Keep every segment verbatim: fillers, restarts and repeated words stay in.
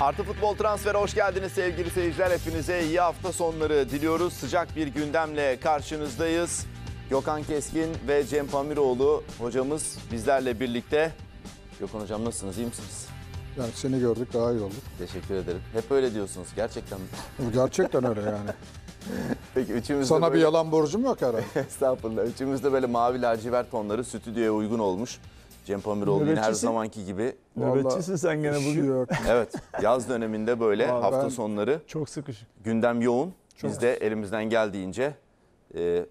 Artı Futbol Transfer'e hoş geldiniz sevgili seyirciler. Hepinize iyi hafta sonları diliyoruz. Sıcak bir gündemle karşınızdayız. Gökhan Keskin ve Cem Pamiroğlu hocamız bizlerle birlikte. Gökhan hocam, nasılsınız? İyi misiniz? Yani seni gördük, daha iyi olduk. Teşekkür ederim. Hep öyle diyorsunuz. Gerçekten mi? Gerçekten öyle yani. Peki, üçümüz sana böyle... bir yalan borcum yok herhalde. Estağfurullah. Üçümüz de böyle mavi lacivert tonları stüdyoya uygun olmuş. Cem Pamiroğlu yine her zamanki gibi. Nöbetçisin sen gene bugün. Yok. Evet, yaz döneminde böyle vallahi hafta sonları. Çok sıkışık. Gündem yoğun. Çok. Biz de elimizden geldiğince e,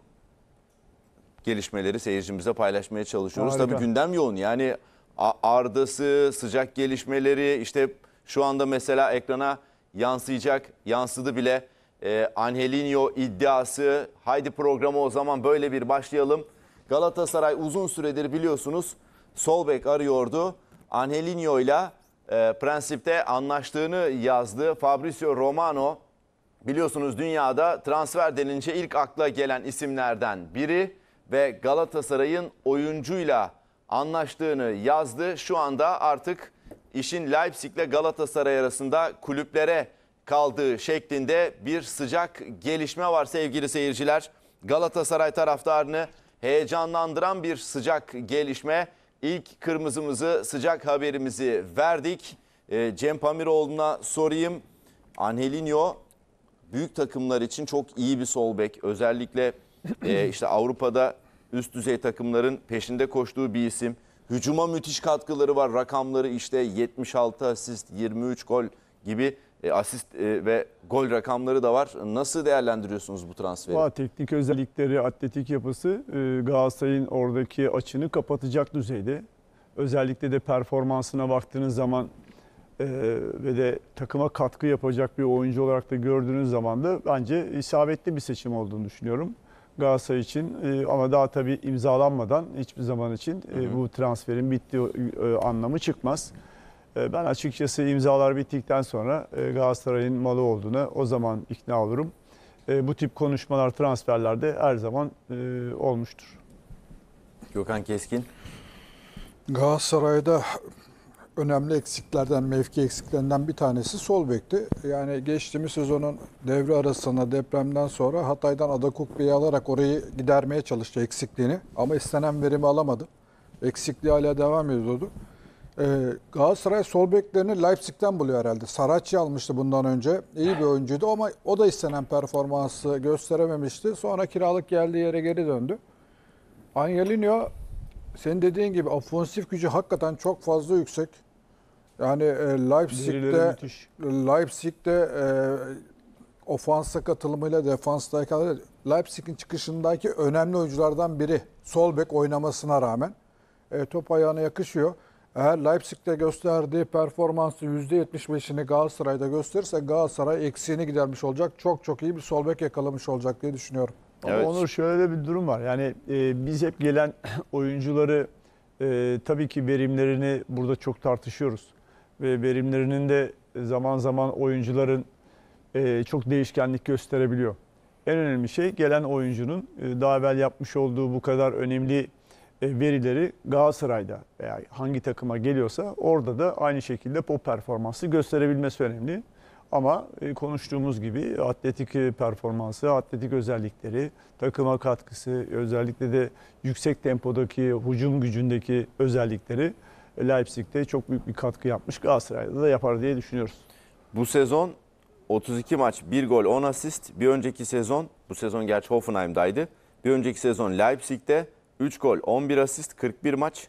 gelişmeleri seyircimize paylaşmaya çalışıyoruz. Harika. Tabii gündem yoğun yani. Arda'sı, sıcak gelişmeleri, işte şu anda mesela ekrana yansıyacak, yansıdı bile. E, Ángeliño iddiası. Haydi programa o zaman böyle bir başlayalım. Galatasaray uzun süredir biliyorsunuz sol bek arıyordu. Ángeliño ile prensipte anlaştığını yazdı Fabrizio Romano. Biliyorsunuz dünyada transfer denince ilk akla gelen isimlerden biri ve Galatasaray'ın oyuncuyla anlaştığını yazdı. Şu anda artık işin Leipzig ile Galatasaray arasında kulüplere kaldığı şeklinde bir sıcak gelişme var sevgili seyirciler. Galatasaray taraftarını heyecanlandıran bir sıcak gelişme. İlk kırmızımızı, sıcak haberimizi verdik. Cem Pamiroğlu'na sorayım. Ángeliño büyük takımlar için çok iyi bir sol bek. Özellikle işte Avrupa'da üst düzey takımların peşinde koştuğu bir isim. Hücuma müthiş katkıları var. Rakamları işte yetmiş altı asist, yirmi üç gol gibi asist ve gol rakamları da var. Nasıl değerlendiriyorsunuz bu transferi? Teknik özellikleri, atletik yapısı Galatasaray'ın oradaki açını kapatacak düzeyde. Özellikle de performansına baktığınız zaman ve de takıma katkı yapacak bir oyuncu olarak da gördüğünüz zaman da bence isabetli bir seçim olduğunu düşünüyorum Galatasaray için. Ama daha tabii imzalanmadan hiçbir zaman için bu transferin bittiği anlamı çıkmaz. Ben açıkçası imzalar bittikten sonra Galatasaray'ın malı olduğuna o zaman ikna olurum. Bu tip konuşmalar transferlerde her zaman olmuştur. Gökhan Keskin. Galatasaray'da önemli eksiklerden, mevki eksiklerinden bir tanesi sol bekti. Yani geçtiğimiz sezonun devre arasında depremden sonra Hatay'dan Adakukbi'yi alarak orayı gidermeye çalıştı eksikliğini. Ama istenen verimi alamadı. Eksikliği hala devam ediyordu. Galatasaray sol beklerini Leipzig'ten buluyor herhalde. Saracchi almıştı bundan önce. İyi bir oyuncuydu ama o da istenen performansı gösterememişti. Sonra kiralık geldiği yere geri döndü. Ángeliño, senin dediğin gibi ofansif gücü hakikaten çok fazla yüksek. Yani Leipzig'te Leipzig'te e, ofansa katılımıyla defanstayken Leipzig'in çıkışındaki önemli oyunculardan biri. Sol bek oynamasına rağmen e, top ayağına yakışıyor. Eğer Leipzig'te gösterdiği performansı yüzde yetmiş beşini Galatasaray'da gösterirse Galatasaray eksiğini gidermiş olacak. Çok çok iyi bir sol bek yakalamış olacak diye düşünüyorum. Evet. Ama Onur, şöyle de bir durum var. Yani e, biz hep gelen oyuncuları e, tabii ki verimlerini burada çok tartışıyoruz. Ve verimlerinin de zaman zaman oyuncuların e, çok değişkenlik gösterebiliyor. En önemli şey gelen oyuncunun e, daha evvel yapmış olduğu bu kadar önemli verileri Galatasaray'da veya hangi takıma geliyorsa orada da aynı şekilde o performansı gösterebilmesi önemli. Ama konuştuğumuz gibi atletik performansı, atletik özellikleri, takıma katkısı, özellikle de yüksek tempodaki, hücum gücündeki özellikleri Leipzig'te çok büyük bir katkı yapmış. Galatasaray'da da yapar diye düşünüyoruz. Bu sezon otuz iki maç, bir gol, on asist. Bir önceki sezon, bu sezon gerçi Hoffenheim'daydı. Bir önceki sezon Leipzig'te üç gol, on bir asist, kırk bir maç.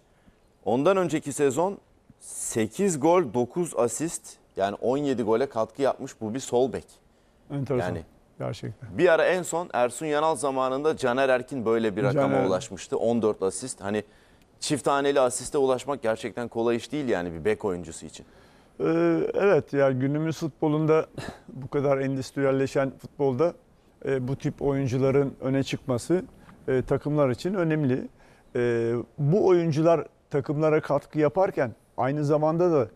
Ondan önceki sezon sekiz gol, dokuz asist, yani on yedi gole katkı yapmış. Bu bir sol bek. Enteresan. Yani gerçekten. Bir ara en son Ersun Yanal zamanında Caner Erkin böyle bir rakama Caner ulaşmıştı. on dört asist. Hani çift haneli asiste ulaşmak gerçekten kolay iş değil yani bir bek oyuncusu için. Ee, evet yani günümüz futbolunda bu kadar endüstriyelleşen futbolda e, bu tip oyuncuların öne çıkması E, takımlar için önemli. E, bu oyuncular takımlara katkı yaparken aynı zamanda da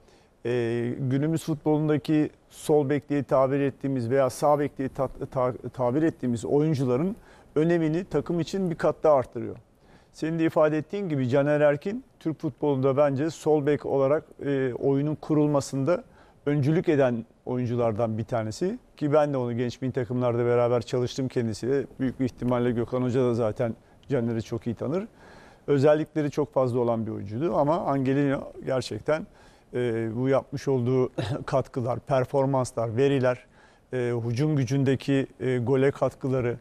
e, günümüz futbolundaki sol bek diye tabir ettiğimiz veya sağ bek diye ta, ta, tabir ettiğimiz oyuncuların önemini takım için bir kat daha arttırıyor. Senin de ifade ettiğin gibi Caner Erkin Türk futbolunda bence sol bek olarak e, oyunun kurulmasında öncülük eden oyunculardan bir tanesi. Ki ben de onu genç bin takımlarda beraber çalıştım kendisiyle. Büyük bir ihtimalle Gökhan Hoca da zaten Caner'i çok iyi tanır. Özellikleri çok fazla olan bir oyuncuydu ama Ángeliño gerçekten e, bu yapmış olduğu katkılar, performanslar, veriler, e, hücum gücündeki e, gole katkıları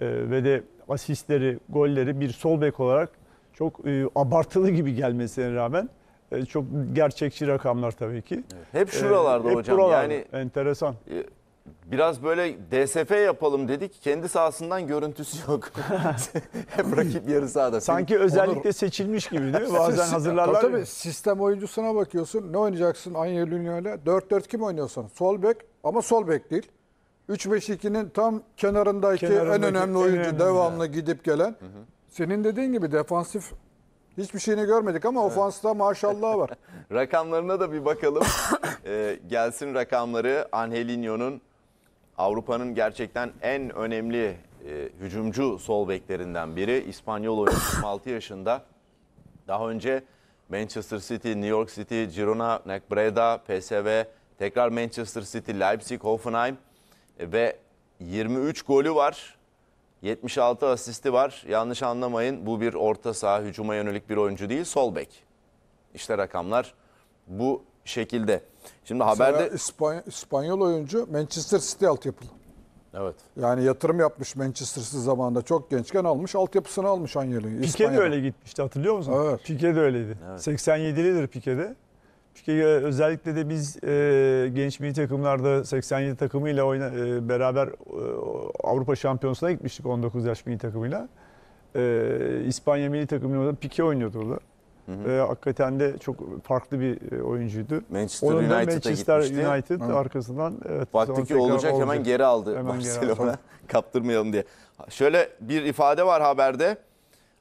e, ve de asistleri, golleri bir sol bek olarak çok e, abartılı gibi gelmesine rağmen e, çok gerçekçi rakamlar tabii ki. Evet. Hep şuralarda e, hep hocam. Buralarda. Yani enteresan. E, biraz böyle D S F yapalım dedik. Kendi sahasından görüntüsü yok. Hep rakip yarı sahada. Sanki Film, özellikle onu... seçilmiş gibi değil mi? Bazen hazırlarlar. Tabii, tabii sistem oyuncusuna bakıyorsun. Ne oynayacaksın Ángeliño ile? dört dört iki mi oynuyorsun? Sol bek ama sol bek değil. üç beş ikinin tam kenarındaki, kenarındaki en önemli oyuncu. En önemli devamlı yani. Gidip gelen. Hı hı. Senin dediğin gibi defansif hiçbir şeyini görmedik ama evet. Ofansta maşallah var. Rakamlarına da bir bakalım. ee, gelsin rakamları. Ángeliño'nun Avrupa'nın gerçekten en önemli e, hücumcu sol beklerinden biri. İspanyol oyuncu altı yaşında. Daha önce Manchester City, New York City, Girona, N E C Breda, P S V, tekrar Manchester City, Leipzig, Hoffenheim e, ve yirmi üç golü var. yetmiş altı asisti var. Yanlış anlamayın, bu bir orta saha hücuma yönelik bir oyuncu değil, sol bek. İşte rakamlar bu şekilde. Şimdi mesela haberde İspany İspanyol oyuncu Manchester City altyapılı. Evet. Yani yatırım yapmış Manchester City zamanında çok gençken almış, altyapısını almış Ángeliño. Piqué de öyle gitmişti, hatırlıyor musun? Evet. Piqué de öyleydi. Evet. seksen yedilidir Piqué de. Piqué özellikle de biz e, genç milli takımlarda seksen yedi takımıyla oyna, e, beraber e, Avrupa Şampiyonası'na gitmiştik on dokuz yaş milli takımıyla. E, İspanya milli takımıyla Piqué oynuyordu orada. Hı hı. E, hakikaten de çok farklı bir oyuncuydu. Manchester Onun United'a Manchester gitmişti. United hı. arkasından evet, baktı ki olacak, olacak hemen geri aldı hemen Barcelona. Geri aldı. Kaptırmayalım diye. Şöyle bir ifade var haberde.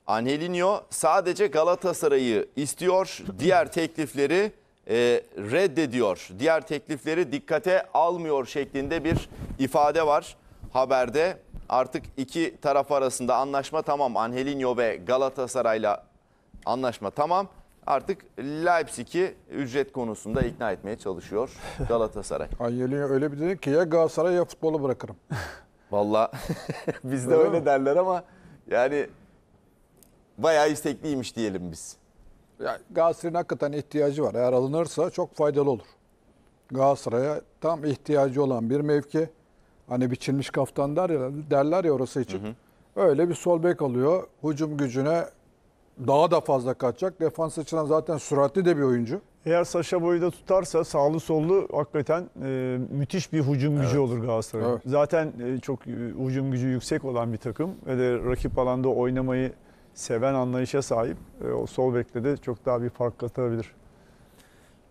Ángeliño sadece Galatasaray'ı istiyor. Diğer teklifleri e, reddediyor. Diğer teklifleri dikkate almıyor şeklinde bir ifade var haberde. Artık iki taraf arasında anlaşma tamam. Ángeliño ve Galatasaray'la anlaşma tamam. Artık Leipzig'i ücret konusunda ikna etmeye çalışıyor Galatasaray. Ángeliño öyle bir dedi ki ya Galatasaray ya futbolu bırakırım. Vallahi bizde öyle, öyle derler ama yani bayağı istekliymiş diyelim biz. Yani Galatasaray'ın hakikaten ihtiyacı var. Eğer alınırsa çok faydalı olur. Galatasaray'a tam ihtiyacı olan bir mevki. Hani biçilmiş kaftan der ya, derler ya orası için. Hı hı. Öyle bir sol bek alıyor. Hücum gücüne daha da fazla kaçacak. Defans açısından zaten süratli de bir oyuncu. Eğer Saşa boyu da tutarsa sağlı sollu hakikaten e, müthiş bir hücum gücü evet. olur Galatasaray. Evet. Zaten e, çok hücum gücü yüksek olan bir takım ve de rakip alanda oynamayı seven anlayışa sahip. E, o sol bekle de çok daha bir fark katabilir.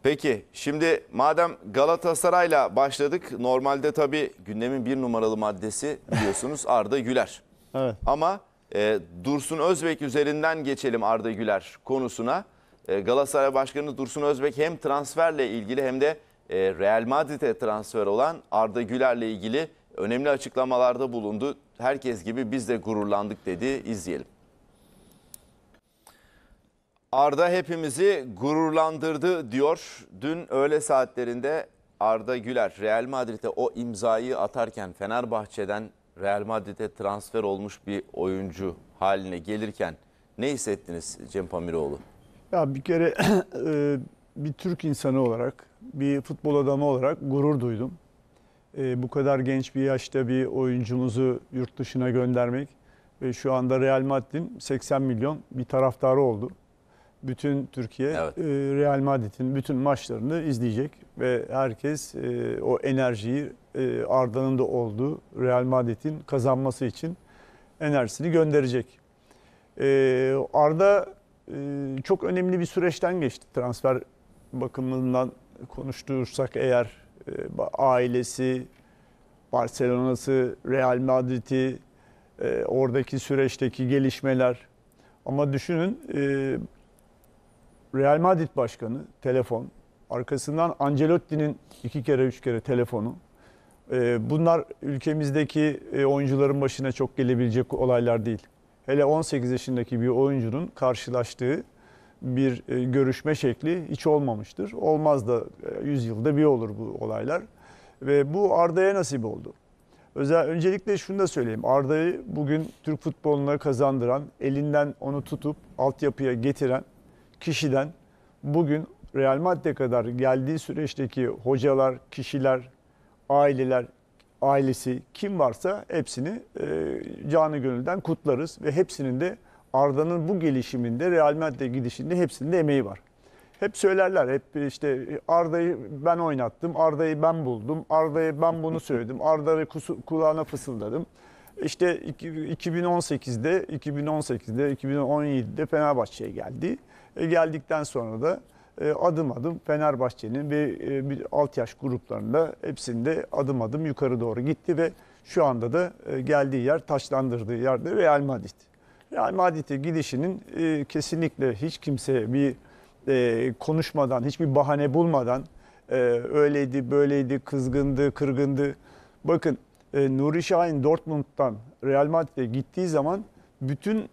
Peki şimdi madem Galatasaray'la başladık, normalde tabii gündemin bir numaralı maddesi biliyorsunuz Arda Güler. Evet. Ama E, Dursun Özbek üzerinden geçelim Arda Güler konusuna. E, Galatasaray Başkanı Dursun Özbek hem transferle ilgili hem de e, Real Madrid'e transfer olan Arda Güler'le ilgili önemli açıklamalarda bulundu. Herkes gibi biz de gururlandık dedi. İzleyelim. Arda hepimizi gururlandırdı diyor. Dün öğle saatlerinde Arda Güler Real Madrid'e o imzayı atarken Fenerbahçe'den Real Madrid'e transfer olmuş bir oyuncu haline gelirken ne hissettiniz Cem Pamiroğlu? Ya bir kere bir Türk insanı olarak, bir futbol adamı olarak gurur duydum. Bu kadar genç bir yaşta bir oyuncumuzu yurt dışına göndermek ve şu anda Real Madrid'in seksen milyon bir taraftarı oldu. Bütün Türkiye evet. Real Madrid'in bütün maçlarını izleyecek ve herkes o enerjiyi Arda'nın da olduğu Real Madrid'in kazanması için enerjisini gönderecek. Arda çok önemli bir süreçten geçti. Transfer bakımından konuştursak eğer ailesi, Barcelona'sı, Real Madrid'i, oradaki süreçteki gelişmeler. Ama düşünün Real Madrid başkanı telefon, arkasından Ancelotti'nin iki kere üç kere telefonu. Bunlar ülkemizdeki oyuncuların başına çok gelebilecek olaylar değil. Hele on sekiz yaşındaki bir oyuncunun karşılaştığı bir görüşme şekli hiç olmamıştır. Olmaz da yüzyılda bir olur bu olaylar. Ve bu Arda'ya nasip oldu. Özel, öncelikle şunu da söyleyeyim. Arda'yı bugün Türk futboluna kazandıran, elinden onu tutup altyapıya getiren kişiden bugün Real Madrid'e kadar geldiği süreçteki hocalar, kişiler, aileler, ailesi kim varsa hepsini e, canı gönülden kutlarız. Ve hepsinin de Arda'nın bu gelişiminde, Real Madrid'e gidişinde hepsinde emeği var. Hep söylerler, hep işte Arda'yı ben oynattım, Arda'yı ben buldum, Arda'yı ben bunu söyledim, Arda'yı kulağına fısıldadım. İşte iki bin on sekizde, iki bin on sekizde, iki bin on yedide Fenerbahçe'ye geldi. E geldikten sonra da adım adım Fenerbahçe'nin bir alt yaş gruplarında hepsinde adım adım yukarı doğru gitti ve şu anda da geldiği yer, taşlandırdığı yerde Real Madrid. Real Madrid'e gidişinin kesinlikle hiç kimseye bir konuşmadan, hiçbir bahane bulmadan öyleydi, böyleydi, kızgındı, kırgındı. Bakın Nuri Şahin Dortmund'dan Real Madrid'e gittiği zaman bütün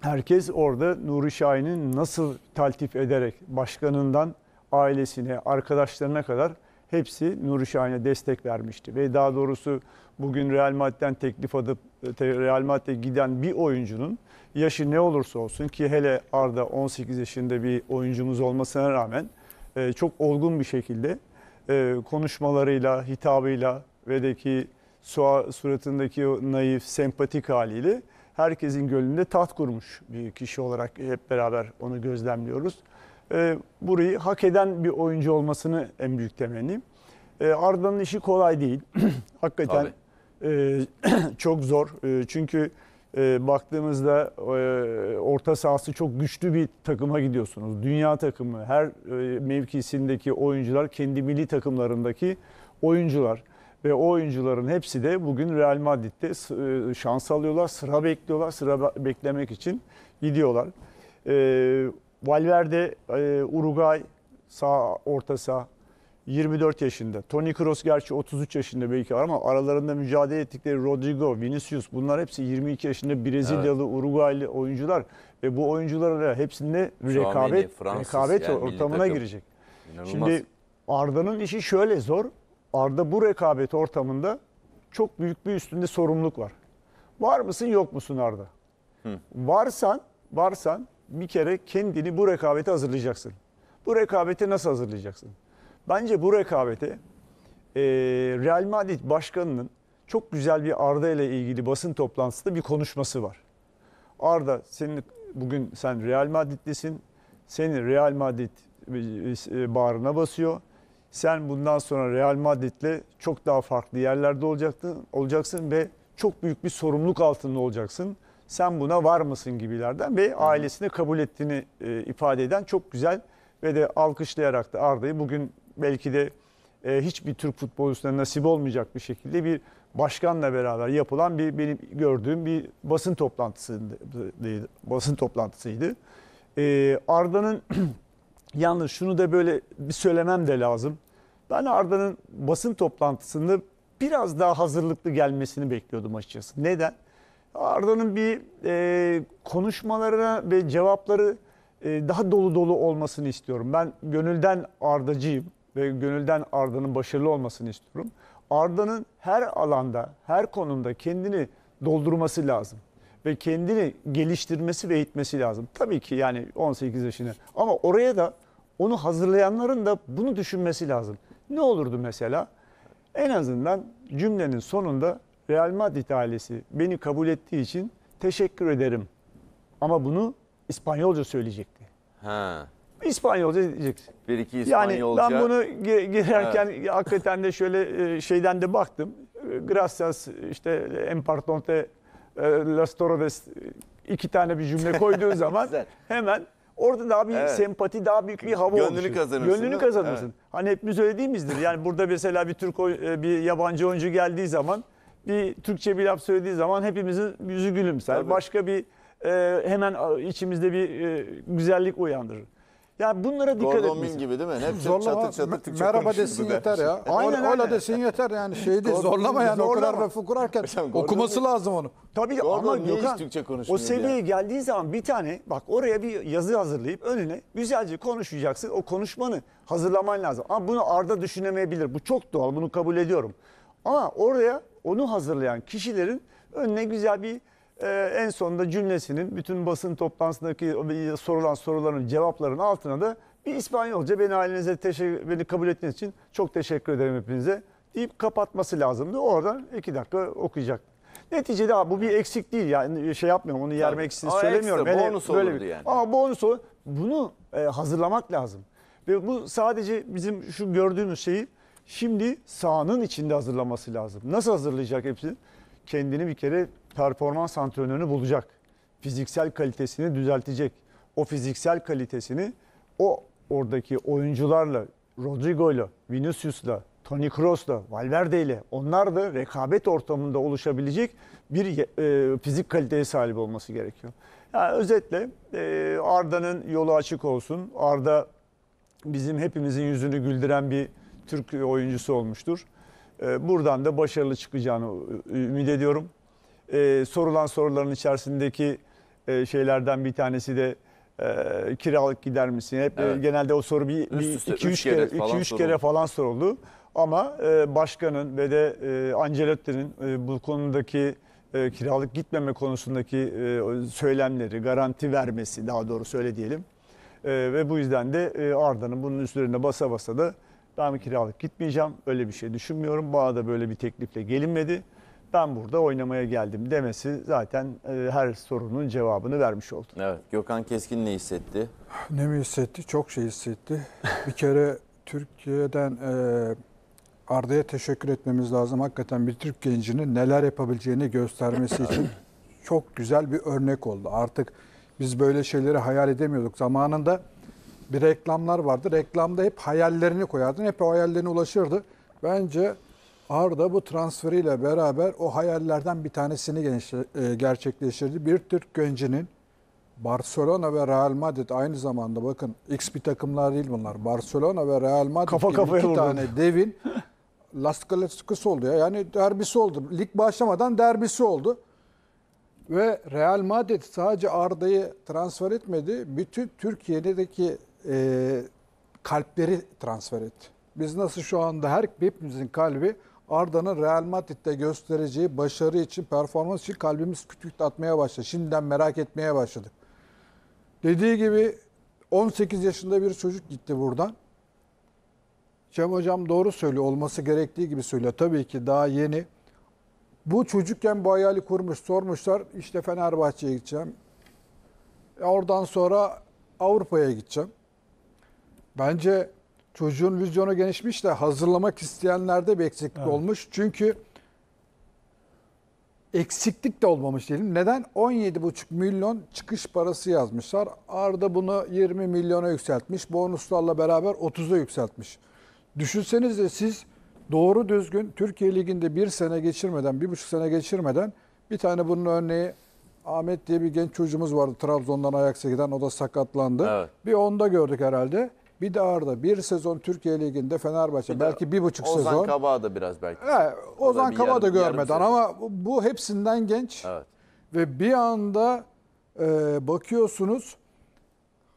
herkes orada Nuri Şahin'in nasıl taltif ederek başkanından ailesine, arkadaşlarına kadar hepsi Nuri Şahin'e destek vermişti. Ve daha doğrusu bugün Real Madrid'den teklif alıp Real Madrid'e giden bir oyuncunun yaşı ne olursa olsun ki hele Arda on sekiz yaşında bir oyuncumuz olmasına rağmen çok olgun bir şekilde konuşmalarıyla, hitabıyla ve de ki suratındaki naif, sempatik haliyle herkesin gönlünde taht kurmuş bir kişi olarak hep beraber onu gözlemliyoruz. Burayı hak eden bir oyuncu olmasını en büyük temennim. Arda'nın işi kolay değil. Hakikaten e, çok zor. Çünkü e, baktığımızda e, orta sahası çok güçlü bir takıma gidiyorsunuz. Dünya takımı, her e, mevkisindeki oyuncular, kendi milli takımlarındaki oyuncular. Ve o oyuncuların hepsi de bugün Real Madrid'de e, şans alıyorlar, sıra bekliyorlar, sıra beklemek için gidiyorlar. E, Valverde, e, Uruguay, sağ orta saha. yirmi dört yaşında. Toni Kroos gerçi otuz üç yaşında belki var ama aralarında mücadele ettikleri Rodrigo, Vinicius bunlar hepsi yirmi iki yaşında Brezilyalı, evet. Uruguaylı oyuncular ve bu oyunculara hepsinde rekabet, Fransız, rekabet yani ortamına girecek. İnanılmaz. Şimdi Arda'nın işi şöyle zor. Arda bu rekabet ortamında çok büyük bir üstünde sorumluluk var. Var mısın, yok musun Arda? Hı. Varsan, varsan bir kere kendini bu rekabete hazırlayacaksın. Bu rekabete nasıl hazırlayacaksın? Bence bu rekabete e, Real Madrid Başkanı'nın çok güzel bir Arda ile ilgili basın toplantısında bir konuşması var. Arda, senin bugün sen Real Madrid'lisin, seni Real Madrid bağrına basıyor. Sen bundan sonra Real Madrid'le çok daha farklı yerlerde olacaksın, olacaksın ve çok büyük bir sorumluluk altında olacaksın. Sen buna var mısın gibilerden ve ailesine kabul ettiğini e, ifade eden çok güzel ve de alkışlayarak da Arda'yı bugün belki de e, hiçbir Türk futbolcusuna nasip olmayacak bir şekilde bir başkanla beraber yapılan bir benim gördüğüm bir basın toplantısıydı. Basın toplantısıydı. E, Arda'nın yalnız şunu da böyle bir söylemem de lazım. Ben Arda'nın basın toplantısında biraz daha hazırlıklı gelmesini bekliyordum açıkçası. Neden? Arda'nın bir e, konuşmalarına ve cevapları daha dolu dolu olmasını istiyorum. Ben gönülden Arda'cıyım ve gönülden Arda'nın başarılı olmasını istiyorum. Arda'nın her alanda, her konumda kendini doldurması lazım. Ve kendini geliştirmesi ve eğitmesi lazım. Tabii ki yani on sekiz yaşında. Ama oraya da onu hazırlayanların da bunu düşünmesi lazım. Ne olurdu mesela? En azından cümlenin sonunda Real Madrid ailesi beni kabul ettiği için teşekkür ederim. Ama bunu İspanyolca söyleyecekti. Ha. İspanyolca diyeceksin. Bir iki İspanyolca. Yani ben bunu girerken evet. hakikaten de şöyle şeyden de baktım. Gracias işte en pardon te las torres iki tane bir cümle koyduğun zaman hemen orada daha bir evet. sempati, daha büyük bir hava oluşuyor. Gönlünü kazanırsın. Gönlünü kazanırsın. Evet. Hani hepimiz öyle değil miyizdir? Yani burada mesela bir Türk bir yabancı oyuncu geldiği zaman bir Türkçe bir laf söylediği zaman hepimizin yüzü gülümser. Tabii. Başka bir Ee, hemen içimizde bir e, güzellik uyandırır. Yani bunlara dikkat etmesin. Gordon Min gibi değil mi? Hep zorlama, çatır çatır merhaba desin yeter ya. Aynen öyle desin yeter yani. Şey değil, zorlama yani zorlama. O kadar lafı kurarken hocam, okuması Gordon lazım onu. Tabii Gordon ama Gökhan o seviyeye geldiği zaman bir tane bak oraya bir yazı hazırlayıp önüne güzelce konuşacaksın. O konuşmanı hazırlaman lazım. Ama bunu Arda düşünemeyebilir. Bu çok doğal, bunu kabul ediyorum. Ama oraya onu hazırlayan kişilerin önüne güzel bir Ee, en sonunda cümlesinin, bütün basın toplantısındaki sorulan soruların cevaplarının altına da bir İspanyolca beni ailenize teşekkür, beni kabul ettiğiniz için çok teşekkür ederim hepinize deyip kapatması lazımdı. Oradan iki dakika okuyacak. Neticede abi, bu bir eksik değil yani şey yapmıyorum onu yermek için söylemiyorum. Ekstra, bonus böyle olurdu bir, yani. Ama bonus olur. Bunu e, hazırlamak lazım. Ve bu sadece bizim şu gördüğümüz şeyi şimdi sahanın içinde hazırlaması lazım. Nasıl hazırlayacak hepsini? Kendini bir kere performans antrenörünü bulacak. Fiziksel kalitesini düzeltecek. O fiziksel kalitesini o oradaki oyuncularla, Rodrigo'yla, Vinicius'la, Toni Kroos'la, Valverde'yle onlar da rekabet ortamında oluşabilecek bir e, fizik kaliteye sahip olması gerekiyor. Yani özetle e, Arda'nın yolu açık olsun. Arda bizim hepimizin yüzünü güldüren bir Türk oyuncusu olmuştur. Buradan da başarılı çıkacağını ümit ediyorum. Ee, sorulan soruların içerisindeki e, şeylerden bir tanesi de e, kiralık gider misin? Hep evet. e, genelde o soru bir iki üç kere, kere, kere falan soruldu. Ama e, başkanın ve de e, Ancelotti'nin e, bu konudaki e, kiralık gitmeme konusundaki e, söylemleri, garanti vermesi daha doğru söyle diyelim. E, ve bu yüzden de e, Arda'nın bunun üzerine basa basa da ben kiralık gitmeyeceğim, öyle bir şey düşünmüyorum. Bana da böyle bir teklifle gelinmedi. Ben burada oynamaya geldim demesi zaten her sorunun cevabını vermiş oldu. Evet, Gökhan Keskin ne hissetti? Ne mi hissetti? Çok şey hissetti. Bir kere Türkiye'den Arda'ya teşekkür etmemiz lazım. Hakikaten bir Türk gencinin neler yapabileceğini göstermesi için çok güzel bir örnek oldu. Artık biz böyle şeyleri hayal edemiyorduk zamanında. Bir reklamlar vardı. Reklamda hep hayallerini koyardın. Hep o hayallerine ulaşırdı. Bence Arda bu transferiyle beraber o hayallerden bir tanesini gerçekleştirdi. Bir Türk gencinin Barcelona ve Real Madrid aynı zamanda bakın X bir takımlar değil bunlar. Barcelona ve Real Madrid kafa gibi iki oldu. Tane devin Las Galas'ı oldu ya. Yani derbisi oldu. Lig başlamadan derbisi oldu. Ve Real Madrid sadece Arda'yı transfer etmedi. Bütün Türkiye'deki e, kalpleri transfer etti. Biz nasıl şu anda her hepimizin kalbi Arda'nın Real Madrid'de göstereceği başarı için, performans için kalbimiz kütük atmaya başladı. Şimdiden merak etmeye başladık. Dediği gibi on sekiz yaşında bir çocuk gitti buradan. Cem Hocam doğru söylüyor. Olması gerektiği gibi söylüyor. Tabii ki daha yeni. Bu çocukken bu hayali kurmuş, sormuşlar işte Fenerbahçe'ye gideceğim. E oradan sonra Avrupa'ya gideceğim. Bence çocuğun vizyonu genişmiş de hazırlamak isteyenlerde bir eksiklik evet. olmuş. Çünkü eksiklik de olmamış diyelim. Neden? on yedi buçuk milyon çıkış parası yazmışlar. Arda bunu yirmi milyona yükseltmiş. Bonuslarla beraber otuza yükseltmiş. Düşünsenize siz... Doğru düzgün Türkiye Ligi'nde bir sene geçirmeden, bir buçuk sene geçirmeden bir tane bunun örneği Ahmet diye bir genç çocuğumuz vardı. Trabzon'dan Ajax'a giden o da sakatlandı. Evet. Bir onda gördük herhalde. Bir de Arda bir sezon Türkiye Ligi'nde Fenerbahçe bir belki bir buçuk Ozan sezon. Ozan Kava da biraz belki. He, Ozan Kava da görmeden ama bu hepsinden genç. Evet. Ve bir anda e, bakıyorsunuz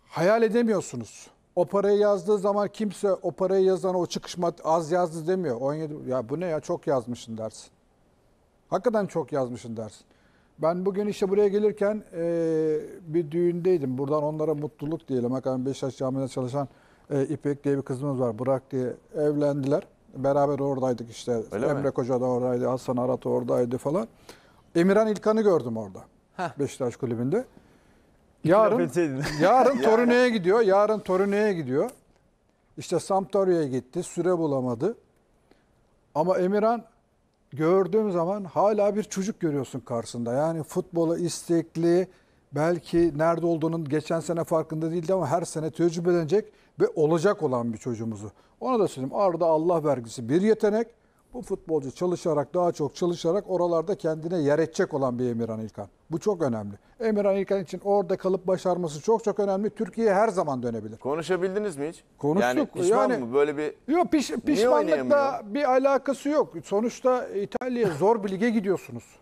hayal edemiyorsunuz. O parayı yazdığı zaman kimse o parayı yazana o çıkışma az yazdı demiyor. on yedi ya bu ne ya çok yazmışsın dersin. Hakikaten çok yazmışsın dersin. Ben bugün işte buraya gelirken e, bir düğündeydim. Buradan onlara mutluluk diyelim. Hakikaten Beşiktaş Camii'nde çalışan e, İpek diye bir kızımız var. Burak diye evlendiler. Beraber oradaydık işte. Öyle Emre mi? Koca da oradaydı. Hasan Arat oradaydı falan. Emirhan İlkan'ı gördüm orada. Heh. Beşiktaş kulübünde. Yarın, yarın Torino'ya gidiyor. Yarın Torino'ya gidiyor. İşte Sampdoria'ya gitti. Süre bulamadı. Ama Emirhan gördüğüm zaman hala bir çocuk görüyorsun karşısında. Yani futbola istekli, belki nerede olduğunun geçen sene farkında değildi ama her sene tecrübelenecek ve olacak olan bir çocuğumuzu. Ona da söyleyeyim. Arda Allah vergisi bir yetenek. Bu futbolcu çalışarak, daha çok çalışarak oralarda kendine yer edecek olan bir Emirhan İlkan. Bu çok önemli. Emirhan İlkan için orada kalıp başarması çok çok önemli. Türkiye'ye her zaman dönebilir. Konuşabildiniz mi hiç? Konuştuk. Yani pişman yani, mı? Böyle bir... Yok, piş, pişmanlıkla bir alakası yok. Sonuçta İtalya'ya zor bir lige gidiyorsunuz.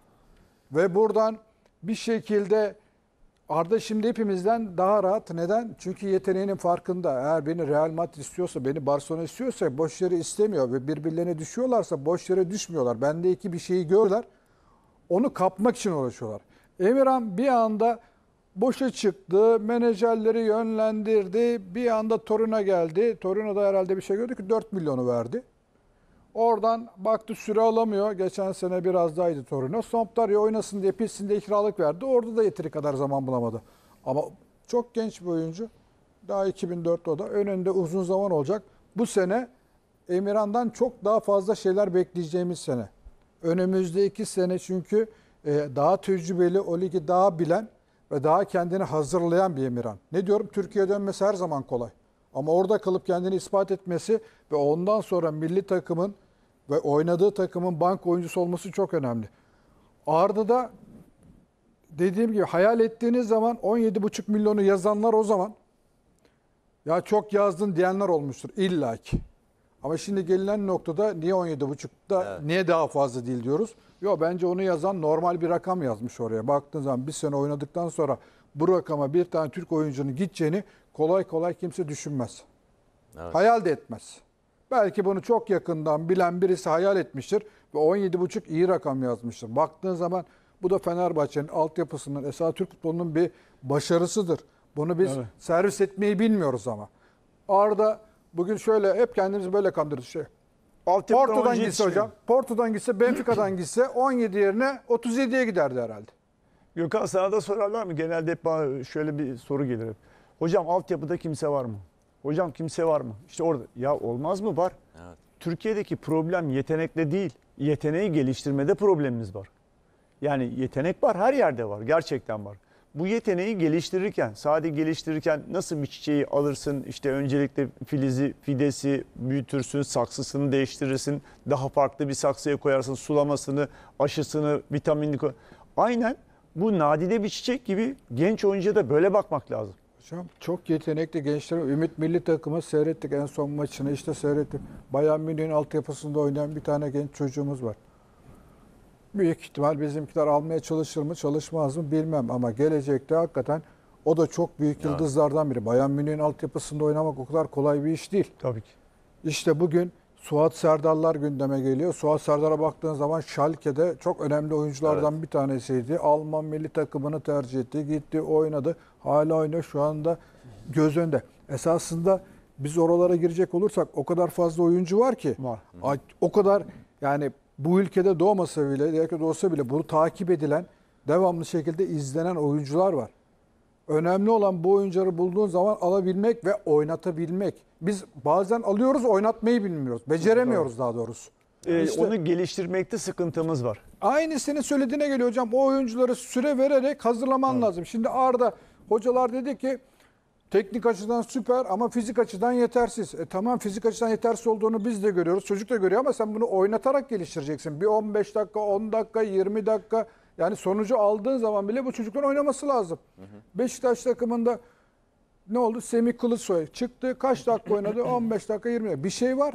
Ve buradan bir şekilde Arda şimdi hepimizden daha rahat. Neden? Çünkü yeteneğinin farkında. Eğer beni Real Madrid istiyorsa, beni Barcelona istiyorsa boş yere istemiyor. Ve birbirlerine düşüyorlarsa boş yere düşmüyorlar. Bendeki bir şeyi görürler. Onu kapmak için uğraşıyorlar. Emirhan bir anda boşa çıktı. Menajerleri yönlendirdi. Bir anda Torino'ya geldi. Torino'da herhalde bir şey gördü ki dört milyonu verdi. Oradan baktı süre alamıyor. Geçen sene biraz dahaydı Torino. Sampdoria oynasın diye pistinde kiralık verdi. Orada da yeteri kadar zaman bulamadı. Ama çok genç bir oyuncu. Daha iki bin dörtte o da. Önünde uzun zaman olacak. Bu sene Emirhan'dan çok daha fazla şeyler bekleyeceğimiz sene. Önümüzde iki sene çünkü daha tecrübeli, o ligi daha bilen ve daha kendini hazırlayan bir Emirhan. Ne diyorum? Türkiye'ye dönmesi her zaman kolay. Ama orada kalıp kendini ispat etmesi ve ondan sonra milli takımın ve oynadığı takımın bank oyuncusu olması çok önemli. Arda'da dediğim gibi hayal ettiğiniz zaman on yedi buçuk milyonu yazanlar o zaman ya çok yazdın diyenler olmuştur illaki. Ama şimdi gelinen noktada niye on yedi buçukta evet, niye daha fazla değil diyoruz. Yo, bence onu yazan normal bir rakam yazmış oraya. Baktığın zaman bir sene oynadıktan sonra bu rakama bir tane Türk oyuncunun gideceğini kolay kolay kimse düşünmez. Evet. Hayal de etmez. Belki bunu çok yakından bilen birisi hayal etmiştir ve on yedi buçuk iyi rakam yazmıştır. Baktığın zaman bu da Fenerbahçe'nin altyapısının, esas Türk futbolunun bir başarısıdır. Bunu biz evet, servis etmeyi bilmiyoruz ama. Arda bugün şöyle hep kendimizi böyle kandırdık şey. Porto'dan gitse hocam, Porto'dan gitse, Benfica'dan gitse on yedi yerine otuz yediye giderdi herhalde. Gökhan sana da sorarlar mı? Genelde hep bana şöyle bir soru gelir hep. Hocam altyapıda kimse var mı? Hocam kimse var mı? İşte orada ya olmaz mı? Var. Evet. Türkiye'deki problem yetenekle değil, yeteneği geliştirmede problemimiz var. Yani yetenek var, her yerde var, gerçekten var. Bu yeteneği geliştirirken, sadece geliştirirken nasıl bir çiçeği alırsın, işte öncelikle filizi, fidesi büyütürsün, saksısını değiştirirsin, daha farklı bir saksıya koyarsın, sulamasını, aşısını, vitaminini koy. Aynen bu nadide bir çiçek gibi genç oyuncuya da böyle bakmak lazım. Hocam çok yetenekli gençler. Ümit milli takımı seyrettik en son maçını, işte seyrettik. Bayern Münih'in altyapısında oynayan bir tane genç çocuğumuz var. Büyük ihtimal bizimkiler almaya çalışır mı çalışmaz mı bilmem ama gelecekte hakikaten o da çok büyük yıldızlardan biri. Bayern Münih'in altyapısında oynamak o kadar kolay bir iş değil. Tabii ki. İşte bugün Suat Serdarlar gündeme geliyor. Suat Serdar'a baktığın zaman Schalke'de çok önemli oyunculardan evet, bir tanesiydi. Alman milli takımını tercih etti. Gitti, oynadı. Hala oynuyor. Şu anda göz önünde. Esasında biz oralara girecek olursak o kadar fazla oyuncu var ki. Var. O kadar yani bu ülkede doğmasa bile, belki doğsa bile bunu takip edilen, devamlı şekilde izlenen oyuncular var. Önemli olan bu oyuncuları bulduğun zaman alabilmek ve oynatabilmek. Biz bazen alıyoruz, oynatmayı bilmiyoruz. Beceremiyoruz daha doğrusu. Ee, işte, onu geliştirmekte sıkıntımız var. Aynı senin söylediğine geliyor hocam. O oyuncuları süre vererek hazırlaman evet, lazım. Şimdi Arda, hocalar dedi ki teknik açıdan süper ama fizik açıdan yetersiz. E tamam, fizik açıdan yetersiz olduğunu biz de görüyoruz. Çocuk da görüyor ama sen bunu oynatarak geliştireceksin. Bir on beş dakika, on dakika, yirmi dakika... Yani sonucu aldığın zaman bile bu çocukların oynaması lazım. Hı hı. Beşiktaş takımında ne oldu? Semih Kılıçsoy çıktı. Kaç dakika oynadı? on beş dakika, yirmi dakika. Bir şey var